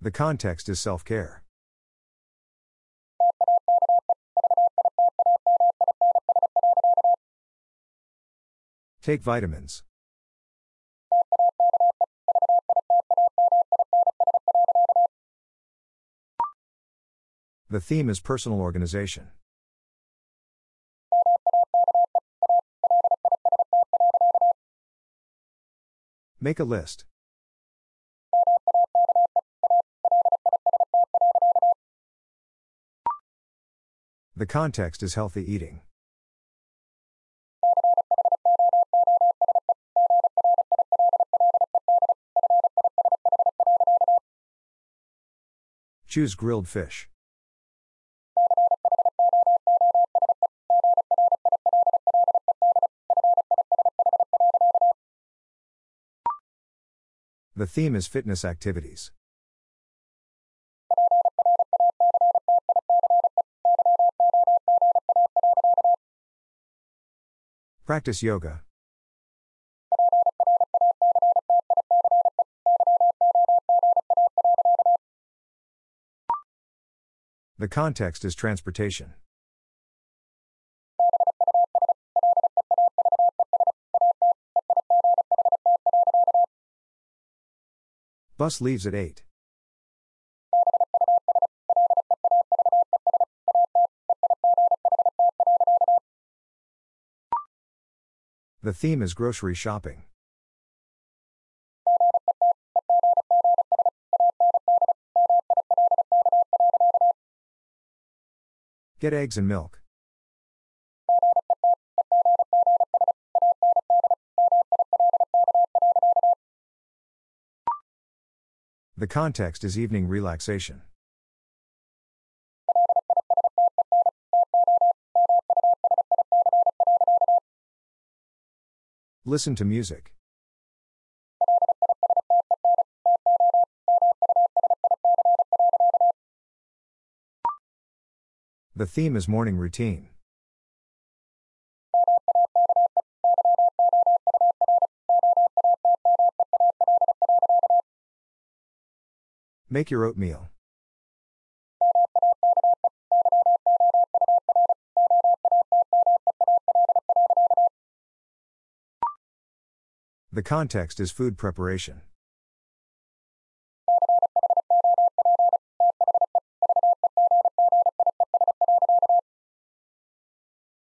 The context is self-care. Take vitamins. The theme is personal organization. Make a list. The context is healthy eating. Choose grilled fish. The theme is fitness activities. Practice yoga. The context is transportation. Bus leaves at eight. The theme is grocery shopping. Get eggs and milk. The context is evening relaxation. Listen to music. The theme is morning routine. Make your oatmeal. The context is food preparation.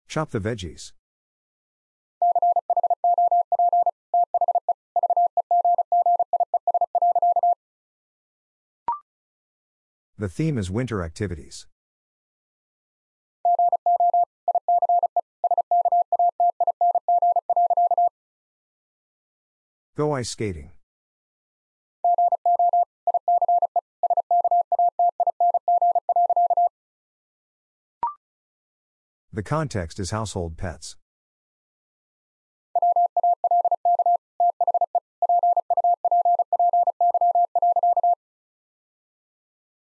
Chop the veggies. The theme is winter activities. Go ice skating. The context is household pets.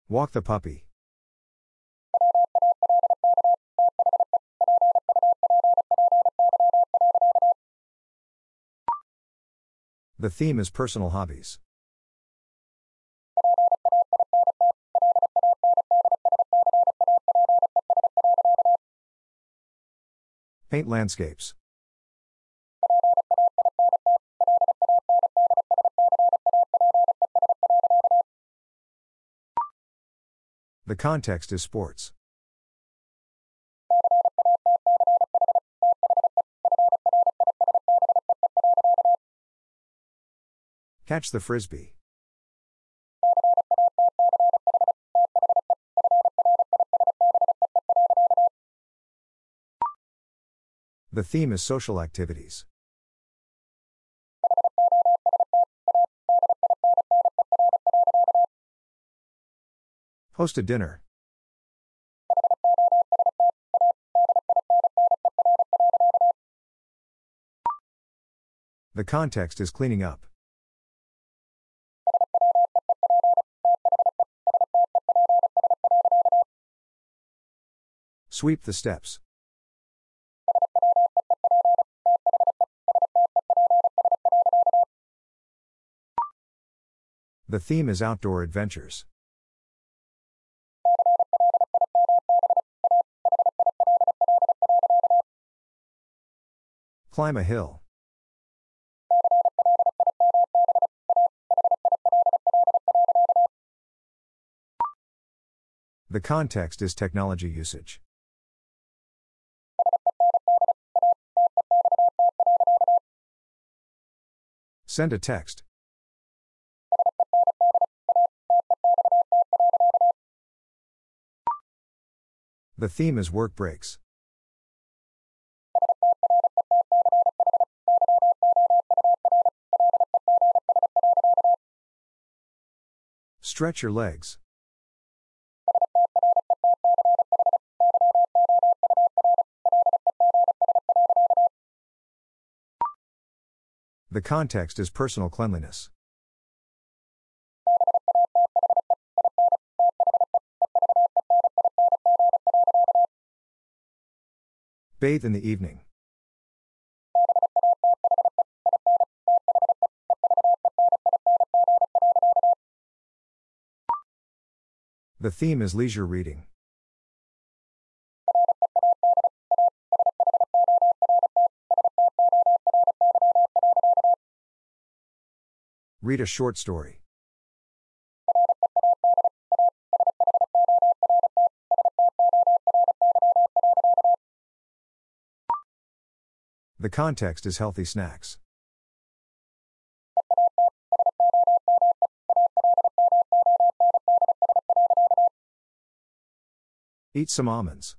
Walk the puppy. The theme is personal hobbies. Paint landscapes. The context is sports. Catch the frisbee. The theme is social activities. Host a dinner. The context is cleaning up. Sweep the steps. The theme is outdoor adventures. Climb a hill. The context is technology usage. Send a text. The theme is work breaks. Stretch your legs. The context is personal cleanliness. Bathe in the evening. The theme is leisure reading. Read a short story. The context is healthy snacks. Eat some almonds.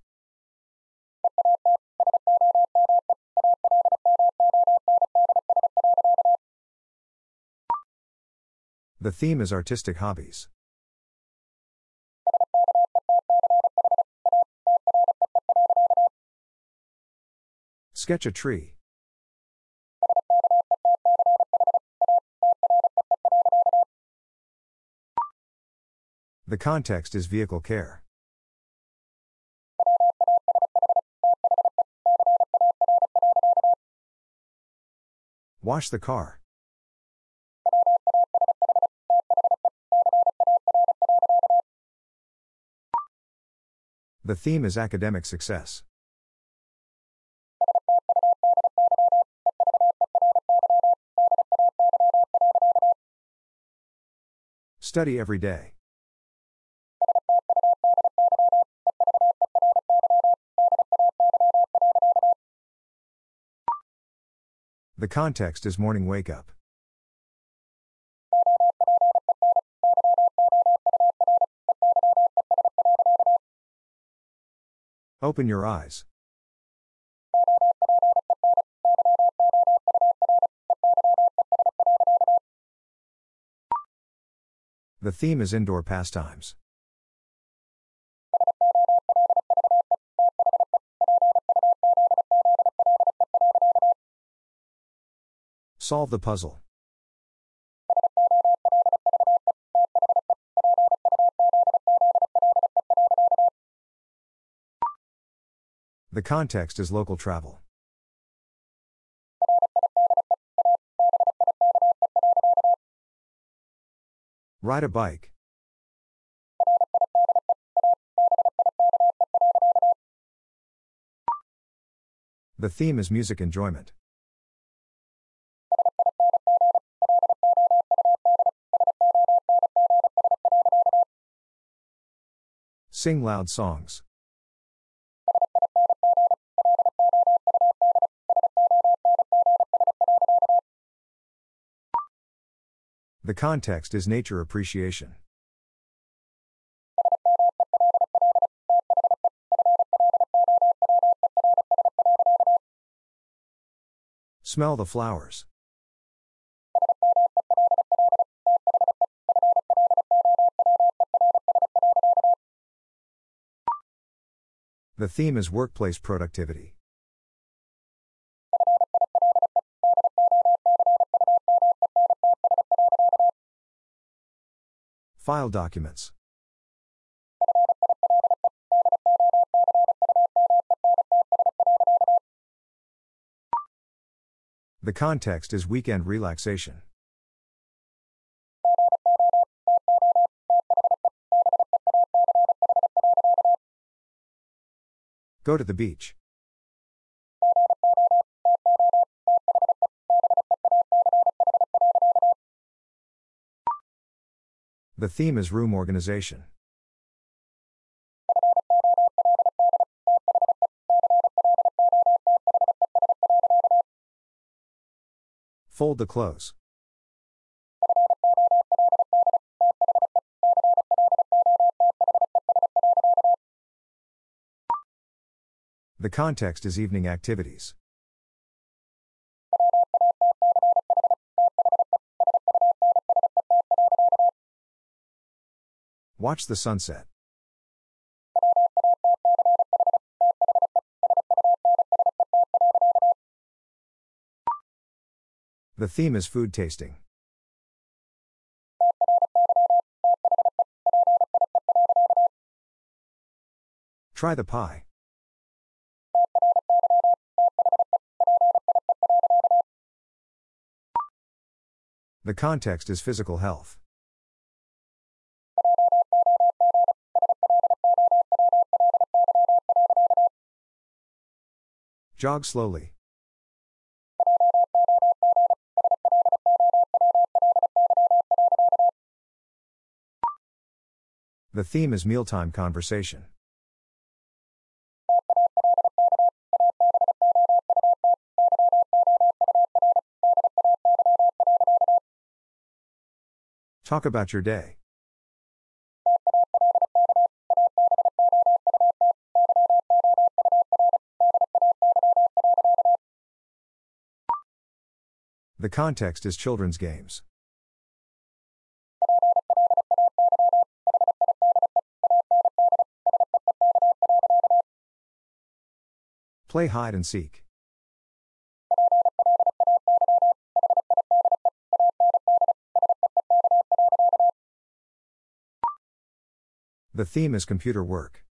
The theme is artistic hobbies. Sketch a tree. The context is vehicle care. Wash the car. The theme is academic success. Study every day. The context is morning wake up. Open your eyes. The theme is indoor pastimes. Solve the puzzle. The context is local travel. Ride a bike. The theme is music enjoyment. Sing loud songs. The context is nature appreciation. Smell the flowers. The theme is workplace productivity. File documents. The context is weekend relaxation. Go to the beach. The theme is room organization. Fold the clothes. The context is evening activities. Watch the sunset. The theme is food tasting. Try the pie. The context is physical health. Jog slowly. The theme is mealtime conversation. Talk about your day. The context is children's games. Play hide and seek. The theme is computer work.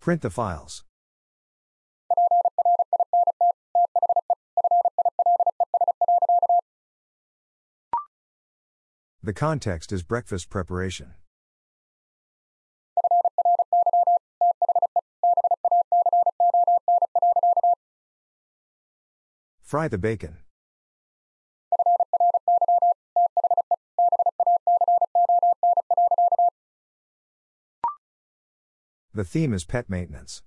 Print the files. The context is breakfast preparation. Fry the bacon. The theme is pet maintenance.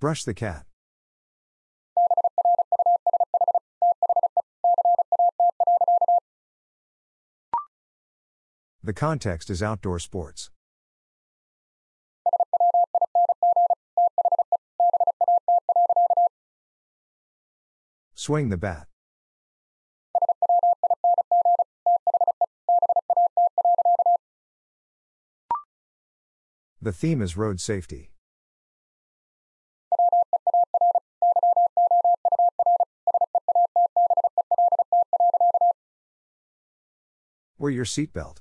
Brush the cat. The context is outdoor sports. Swing the bat. The theme is road safety. Wear your seatbelt.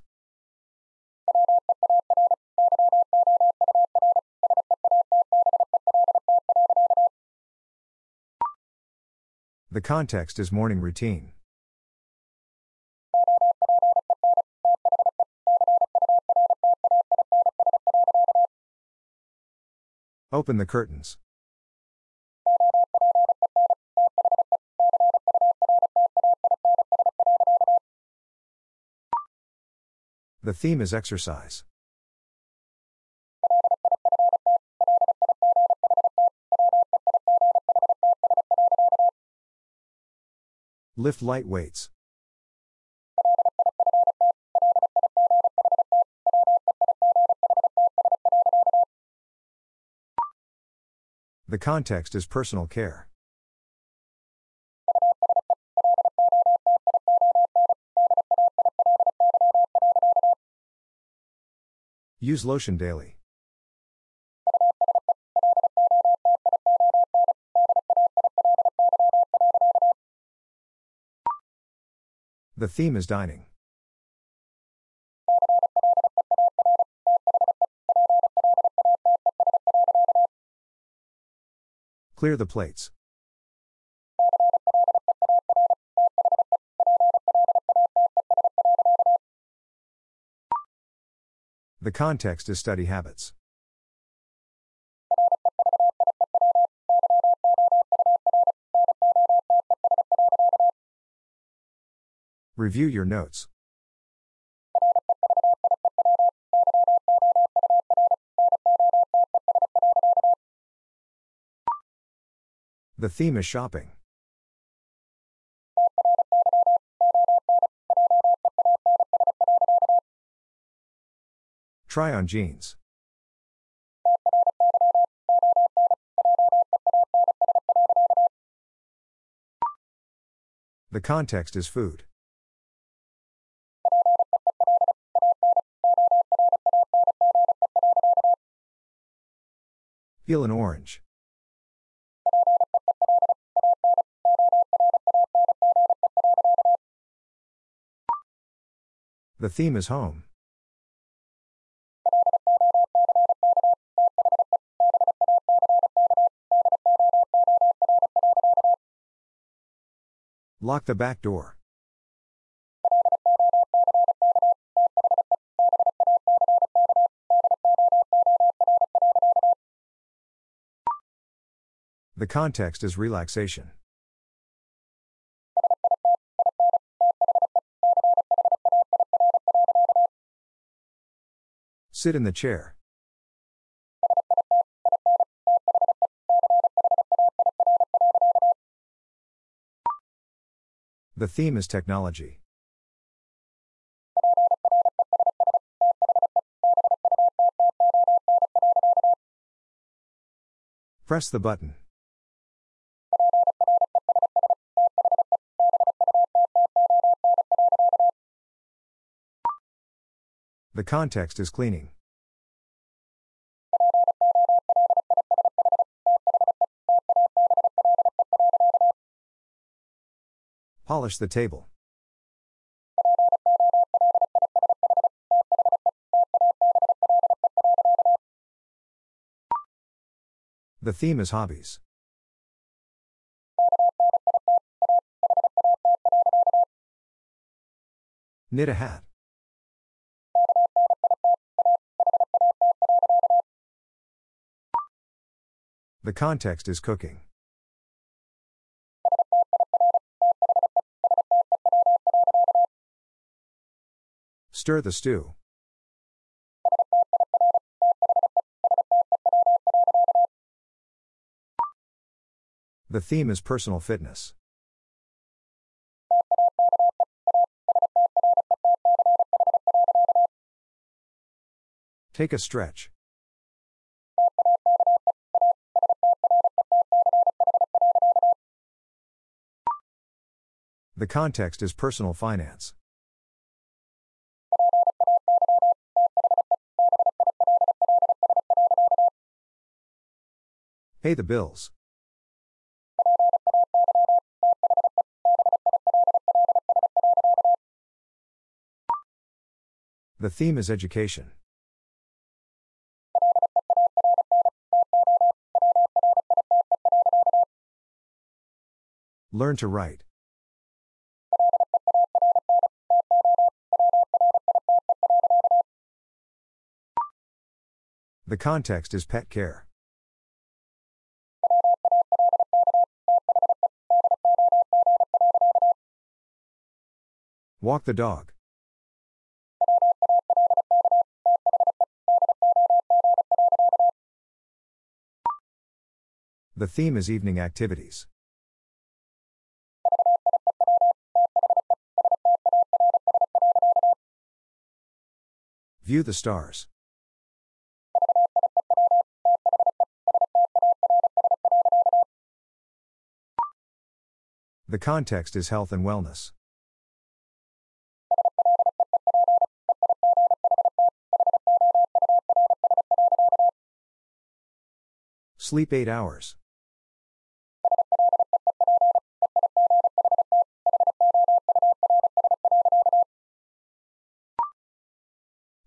The context is morning routine. Open the curtains. The theme is exercise. Lift light weights. The context is personal care. Use lotion daily. The theme is dining. Clear the plates. The context is study habits. Review your notes. The theme is shopping. Try on jeans. The context is food. Peel an orange. The theme is home. Lock the back door. The context is relaxation. Sit in the chair. The theme is technology. Press the button. The context is cleaning. Polish the table. The theme is hobbies. Knit a hat. The context is cooking. Stir the stew. The theme is personal fitness. Take a stretch. The context is personal finance. Pay the bills. The theme is education. Learn to write. The context is pet care. Walk the dog. The theme is evening activities. View the stars. The context is health and wellness. Sleep eight hours.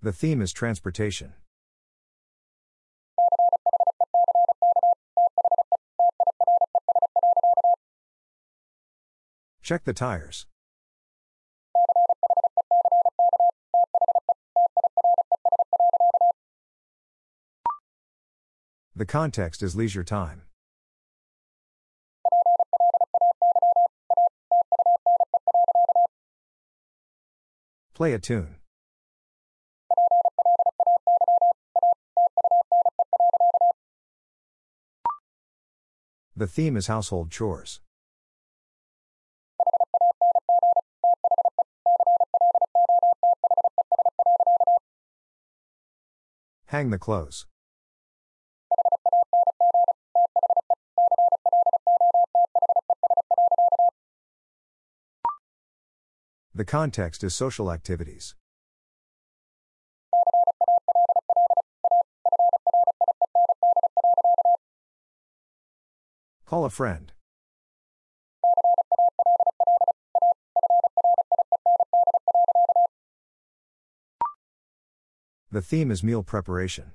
The theme is transportation. Check the tires. The context is leisure time. Play a tune. The theme is household chores. Hang the clothes. The context is social activities. Call a friend. The theme is meal preparation.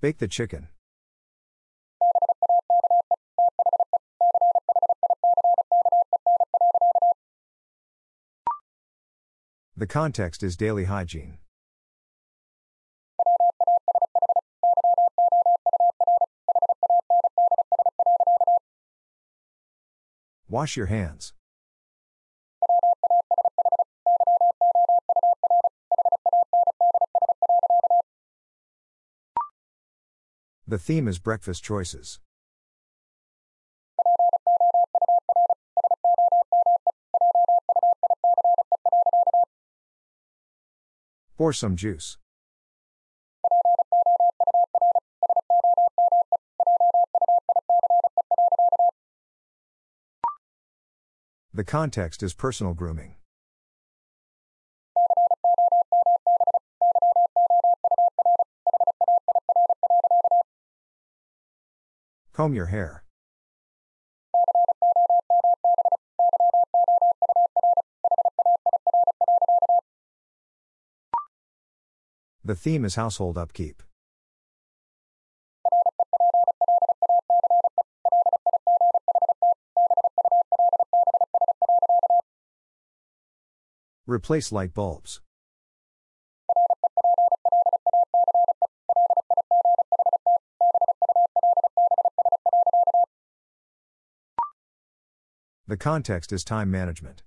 Bake the chicken. The context is daily hygiene. Wash your hands. The theme is breakfast choices. Pour some juice. The context is personal grooming. Comb your hair. The theme is household upkeep. Replace light bulbs. The context is time management.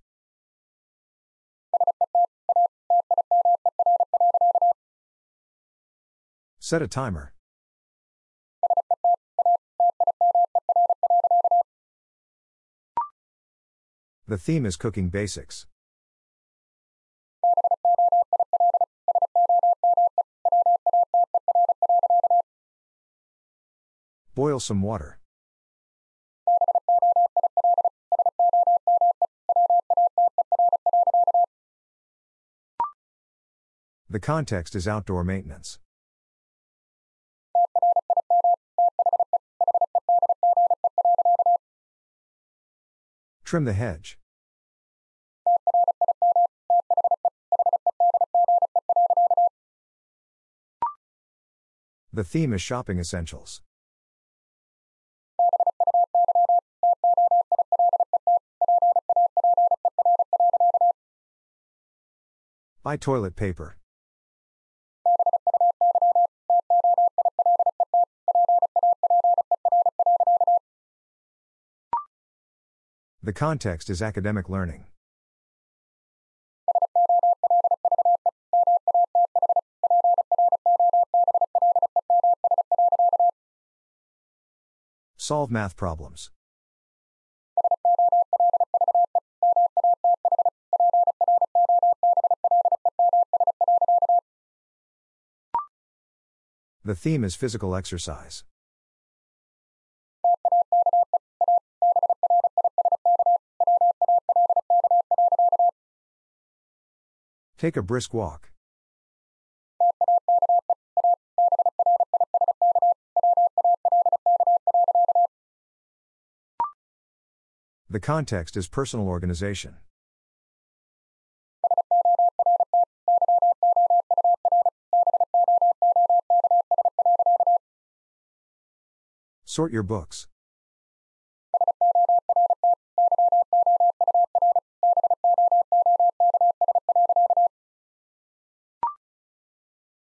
Set a timer. The theme is cooking basics. Boil some water. The context is outdoor maintenance. Trim the hedge. The theme is shopping essentials. Buy toilet paper. The context is academic learning. Solve math problems. The theme is physical exercise. Take a brisk walk. The context is personal organization. Sort your books.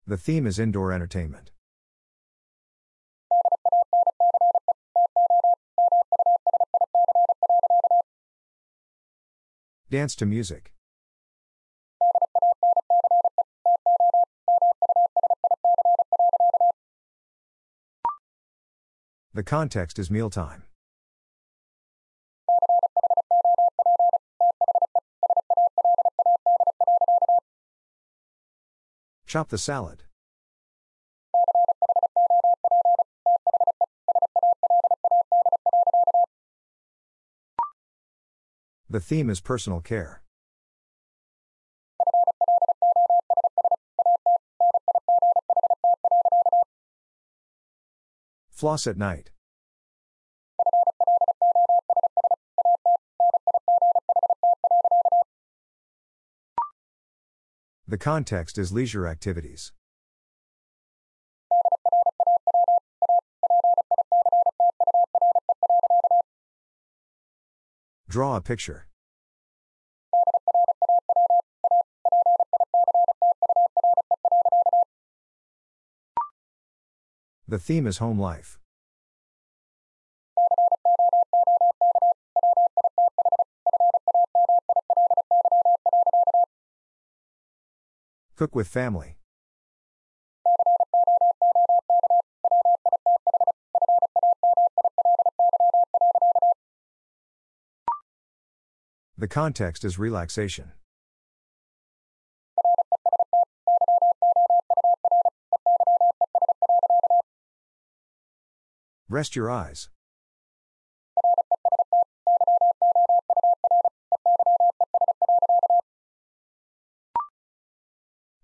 The theme is indoor entertainment. Dance to music. The context is mealtime. Chop the salad. The theme is personal care. Floss at night. The context is leisure activities. Draw a picture. The theme is home life. Cook with family. The context is relaxation. Rest your eyes.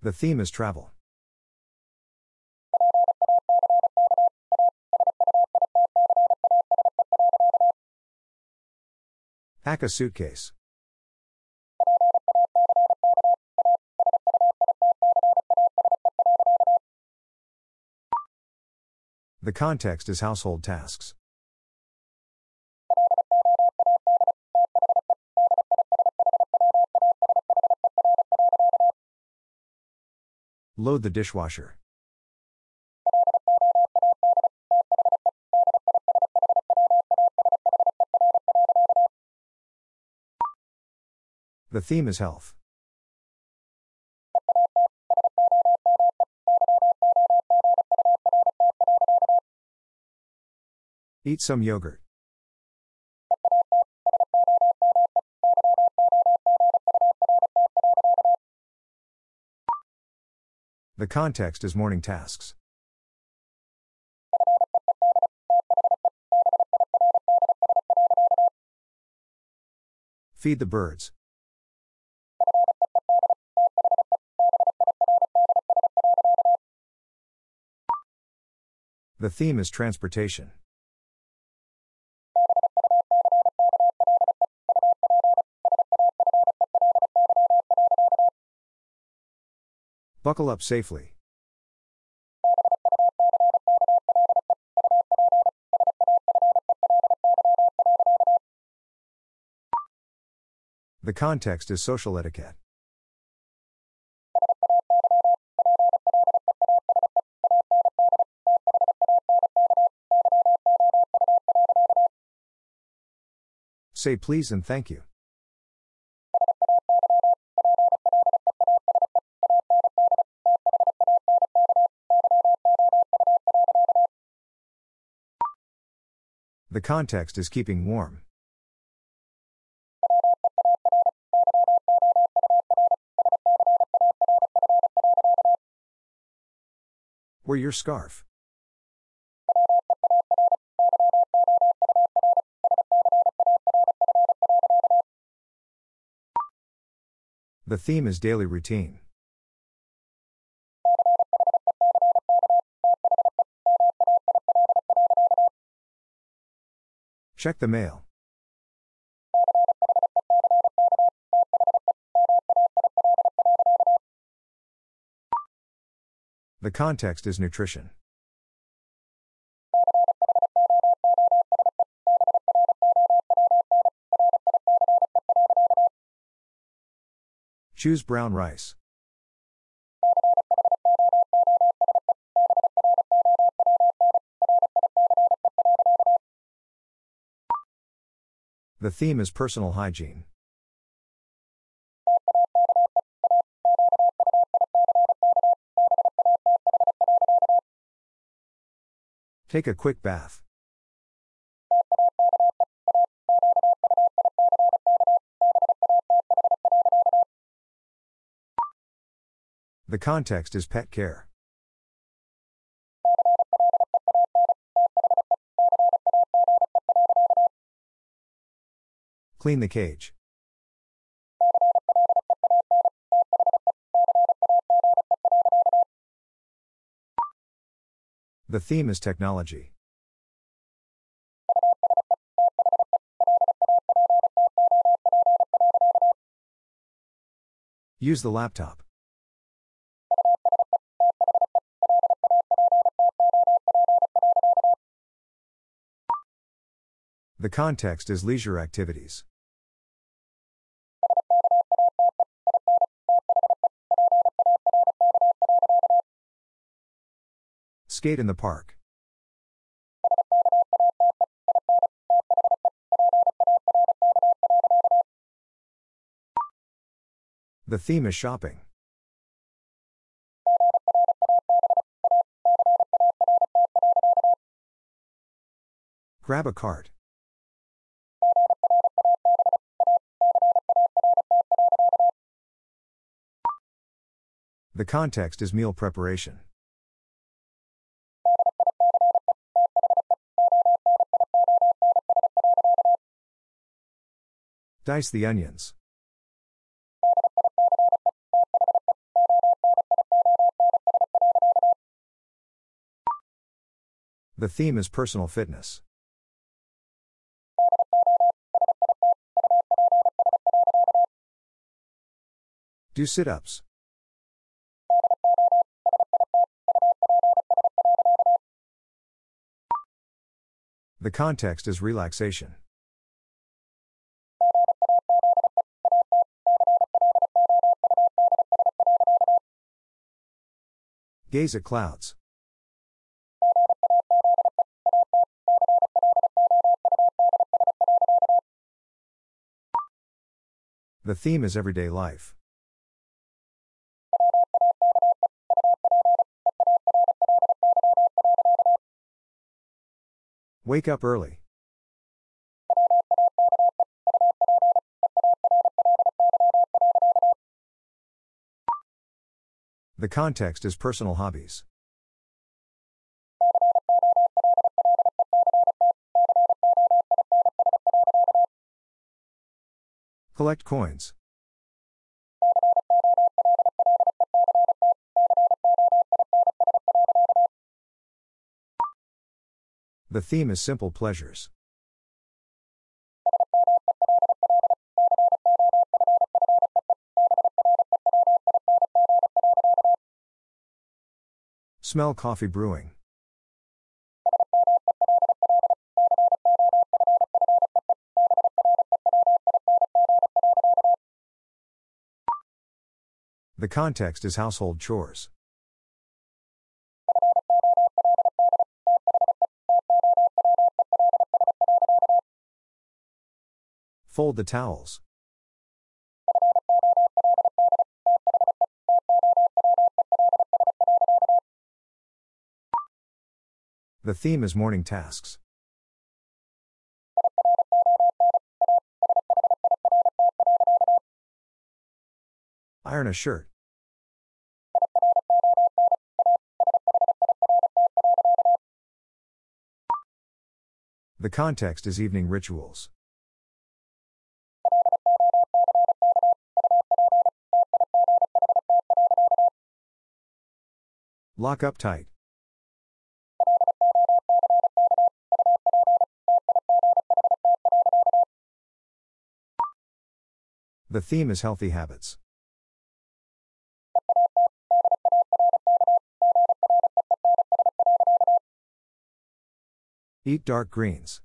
The theme is travel. Pack a suitcase. The context is household tasks. Load the dishwasher. The theme is health. Eat some yogurt. The context is morning tasks. Feed the birds. The theme is transportation. Buckle up safely. The context is social etiquette. Say please and thank you. The context is keeping warm. Wear your scarf. The theme is daily routine. Check the mail. The context is nutrition. Choose brown rice. The theme is personal hygiene. Take a quick bath. The context is pet care. Clean the cage. The theme is technology. Use the laptop. The context is leisure activities. Skate in the park. The theme is shopping. Grab a cart. The context is meal preparation. Dice the onions. The theme is personal fitness. Do sit-ups. The context is relaxation. Gaze at clouds. The theme is everyday life. Wake up early. The context is personal hobbies. Collect coins. The theme is simple pleasures. Smell coffee brewing. The context is household chores. Fold the towels. The theme is morning tasks. Iron a shirt. The context is evening rituals. Lock up tight. The theme is healthy habits. Eat dark greens.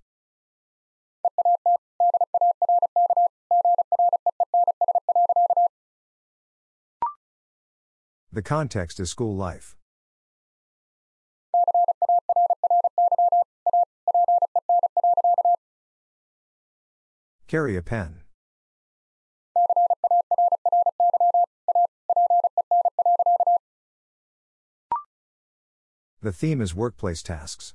The context is school life. Carry a pen. The theme is workplace tasks.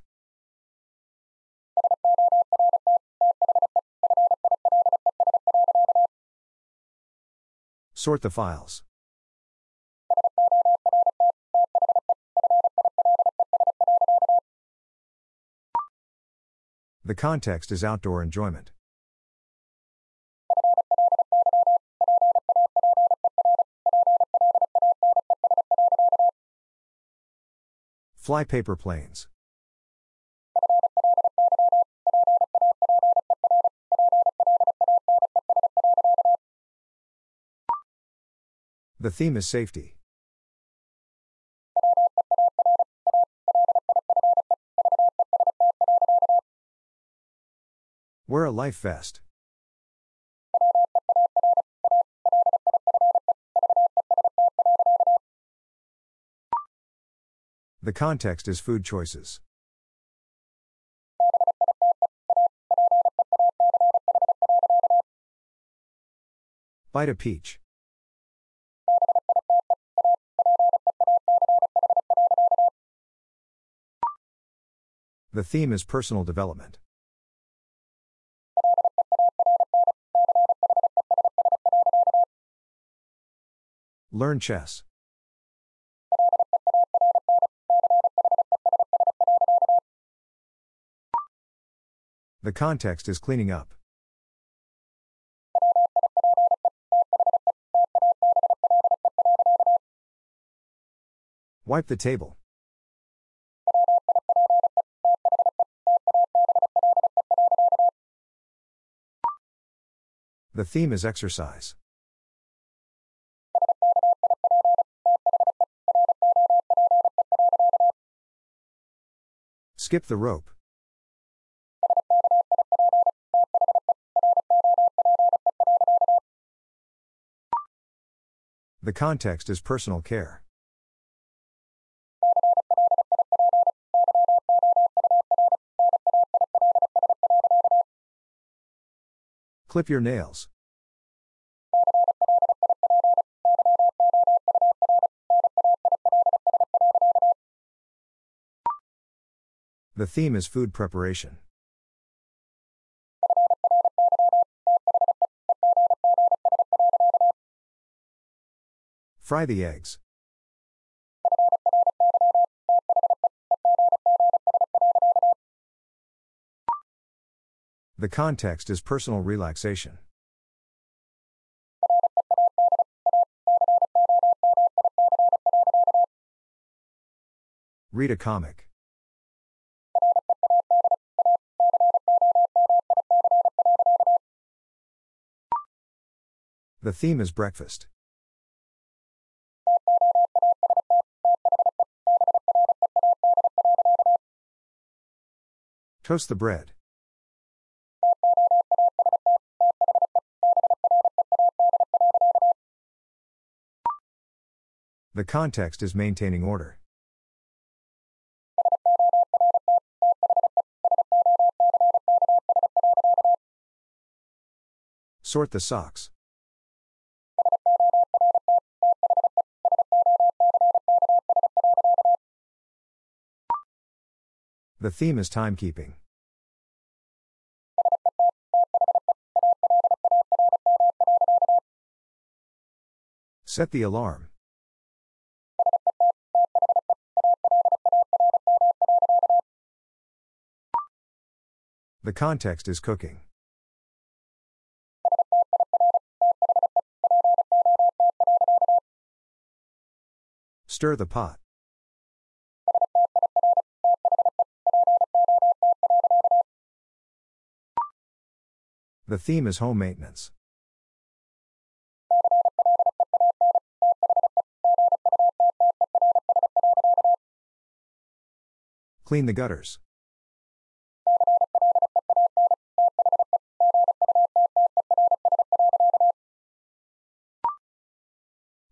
Sort the files. The context is outdoor enjoyment. Fly paper planes. The theme is safety. Wear a life vest. The context is food choices. Bite a peach. The theme is personal development. Learn chess. The context is cleaning up. Wipe the table. The theme is exercise. Skip the rope. The context is personal care. Clip your nails. The theme is food preparation. Fry the eggs. The context is personal relaxation. Read a comic. The theme is breakfast. Toast the bread. The context is maintaining order. Sort the socks. The theme is timekeeping. Set the alarm. The context is cooking. Stir the pot. The theme is home maintenance. Clean the gutters.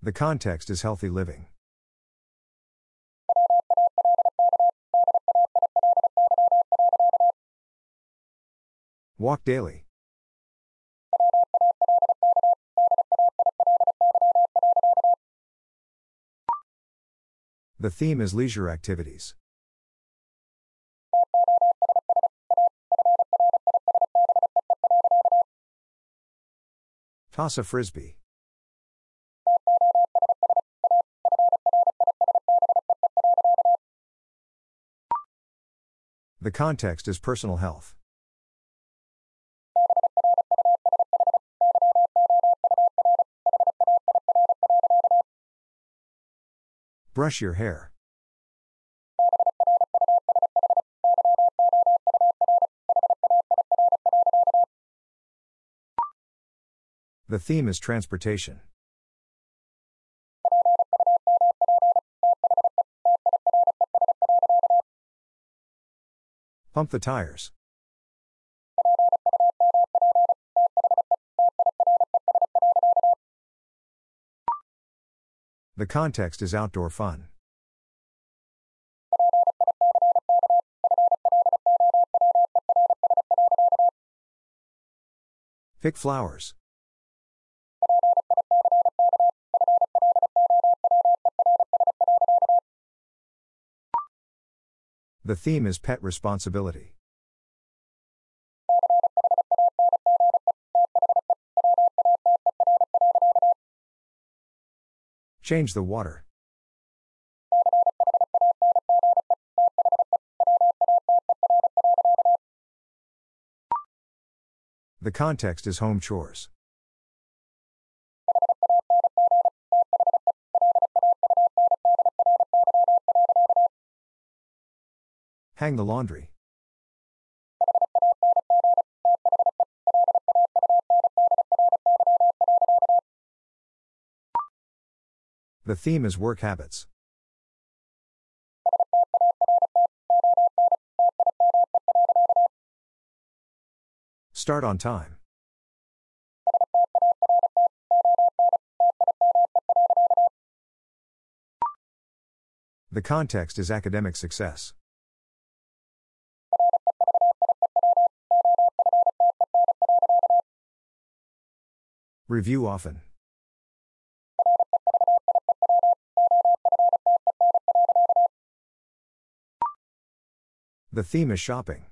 The context is healthy living. Walk daily. The theme is leisure activities. Toss a frisbee. The context is personal health. Brush your hair. The theme is transportation. Pump the tires. The context is outdoor fun. Pick flowers. The theme is pet responsibility. Change the water. The context is home chores. Hang the laundry. The theme is work habits. Start on time. The context is academic success. Review often. The theme is shopping.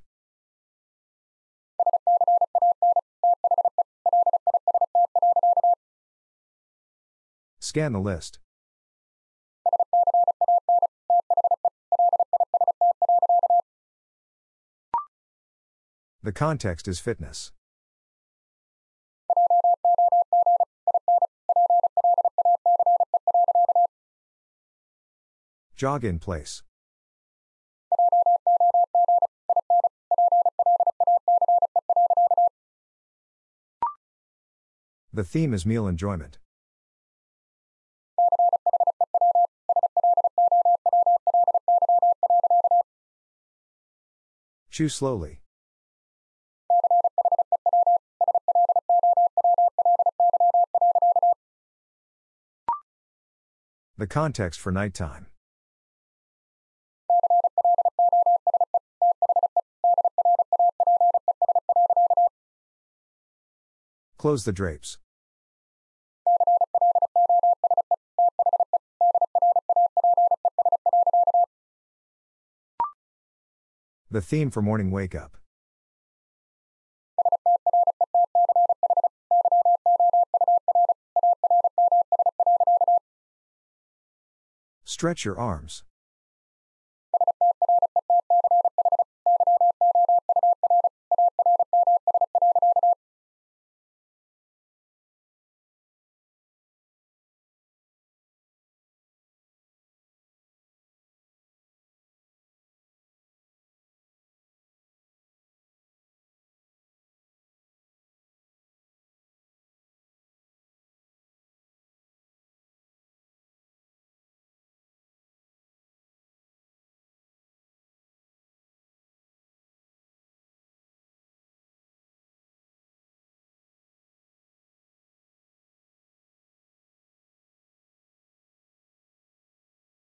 Scan the list. The context is fitness. Jog in place. The theme is meal enjoyment. Chew slowly. The context for nighttime. Close the drapes. The theme for morning wake up. Stretch your arms.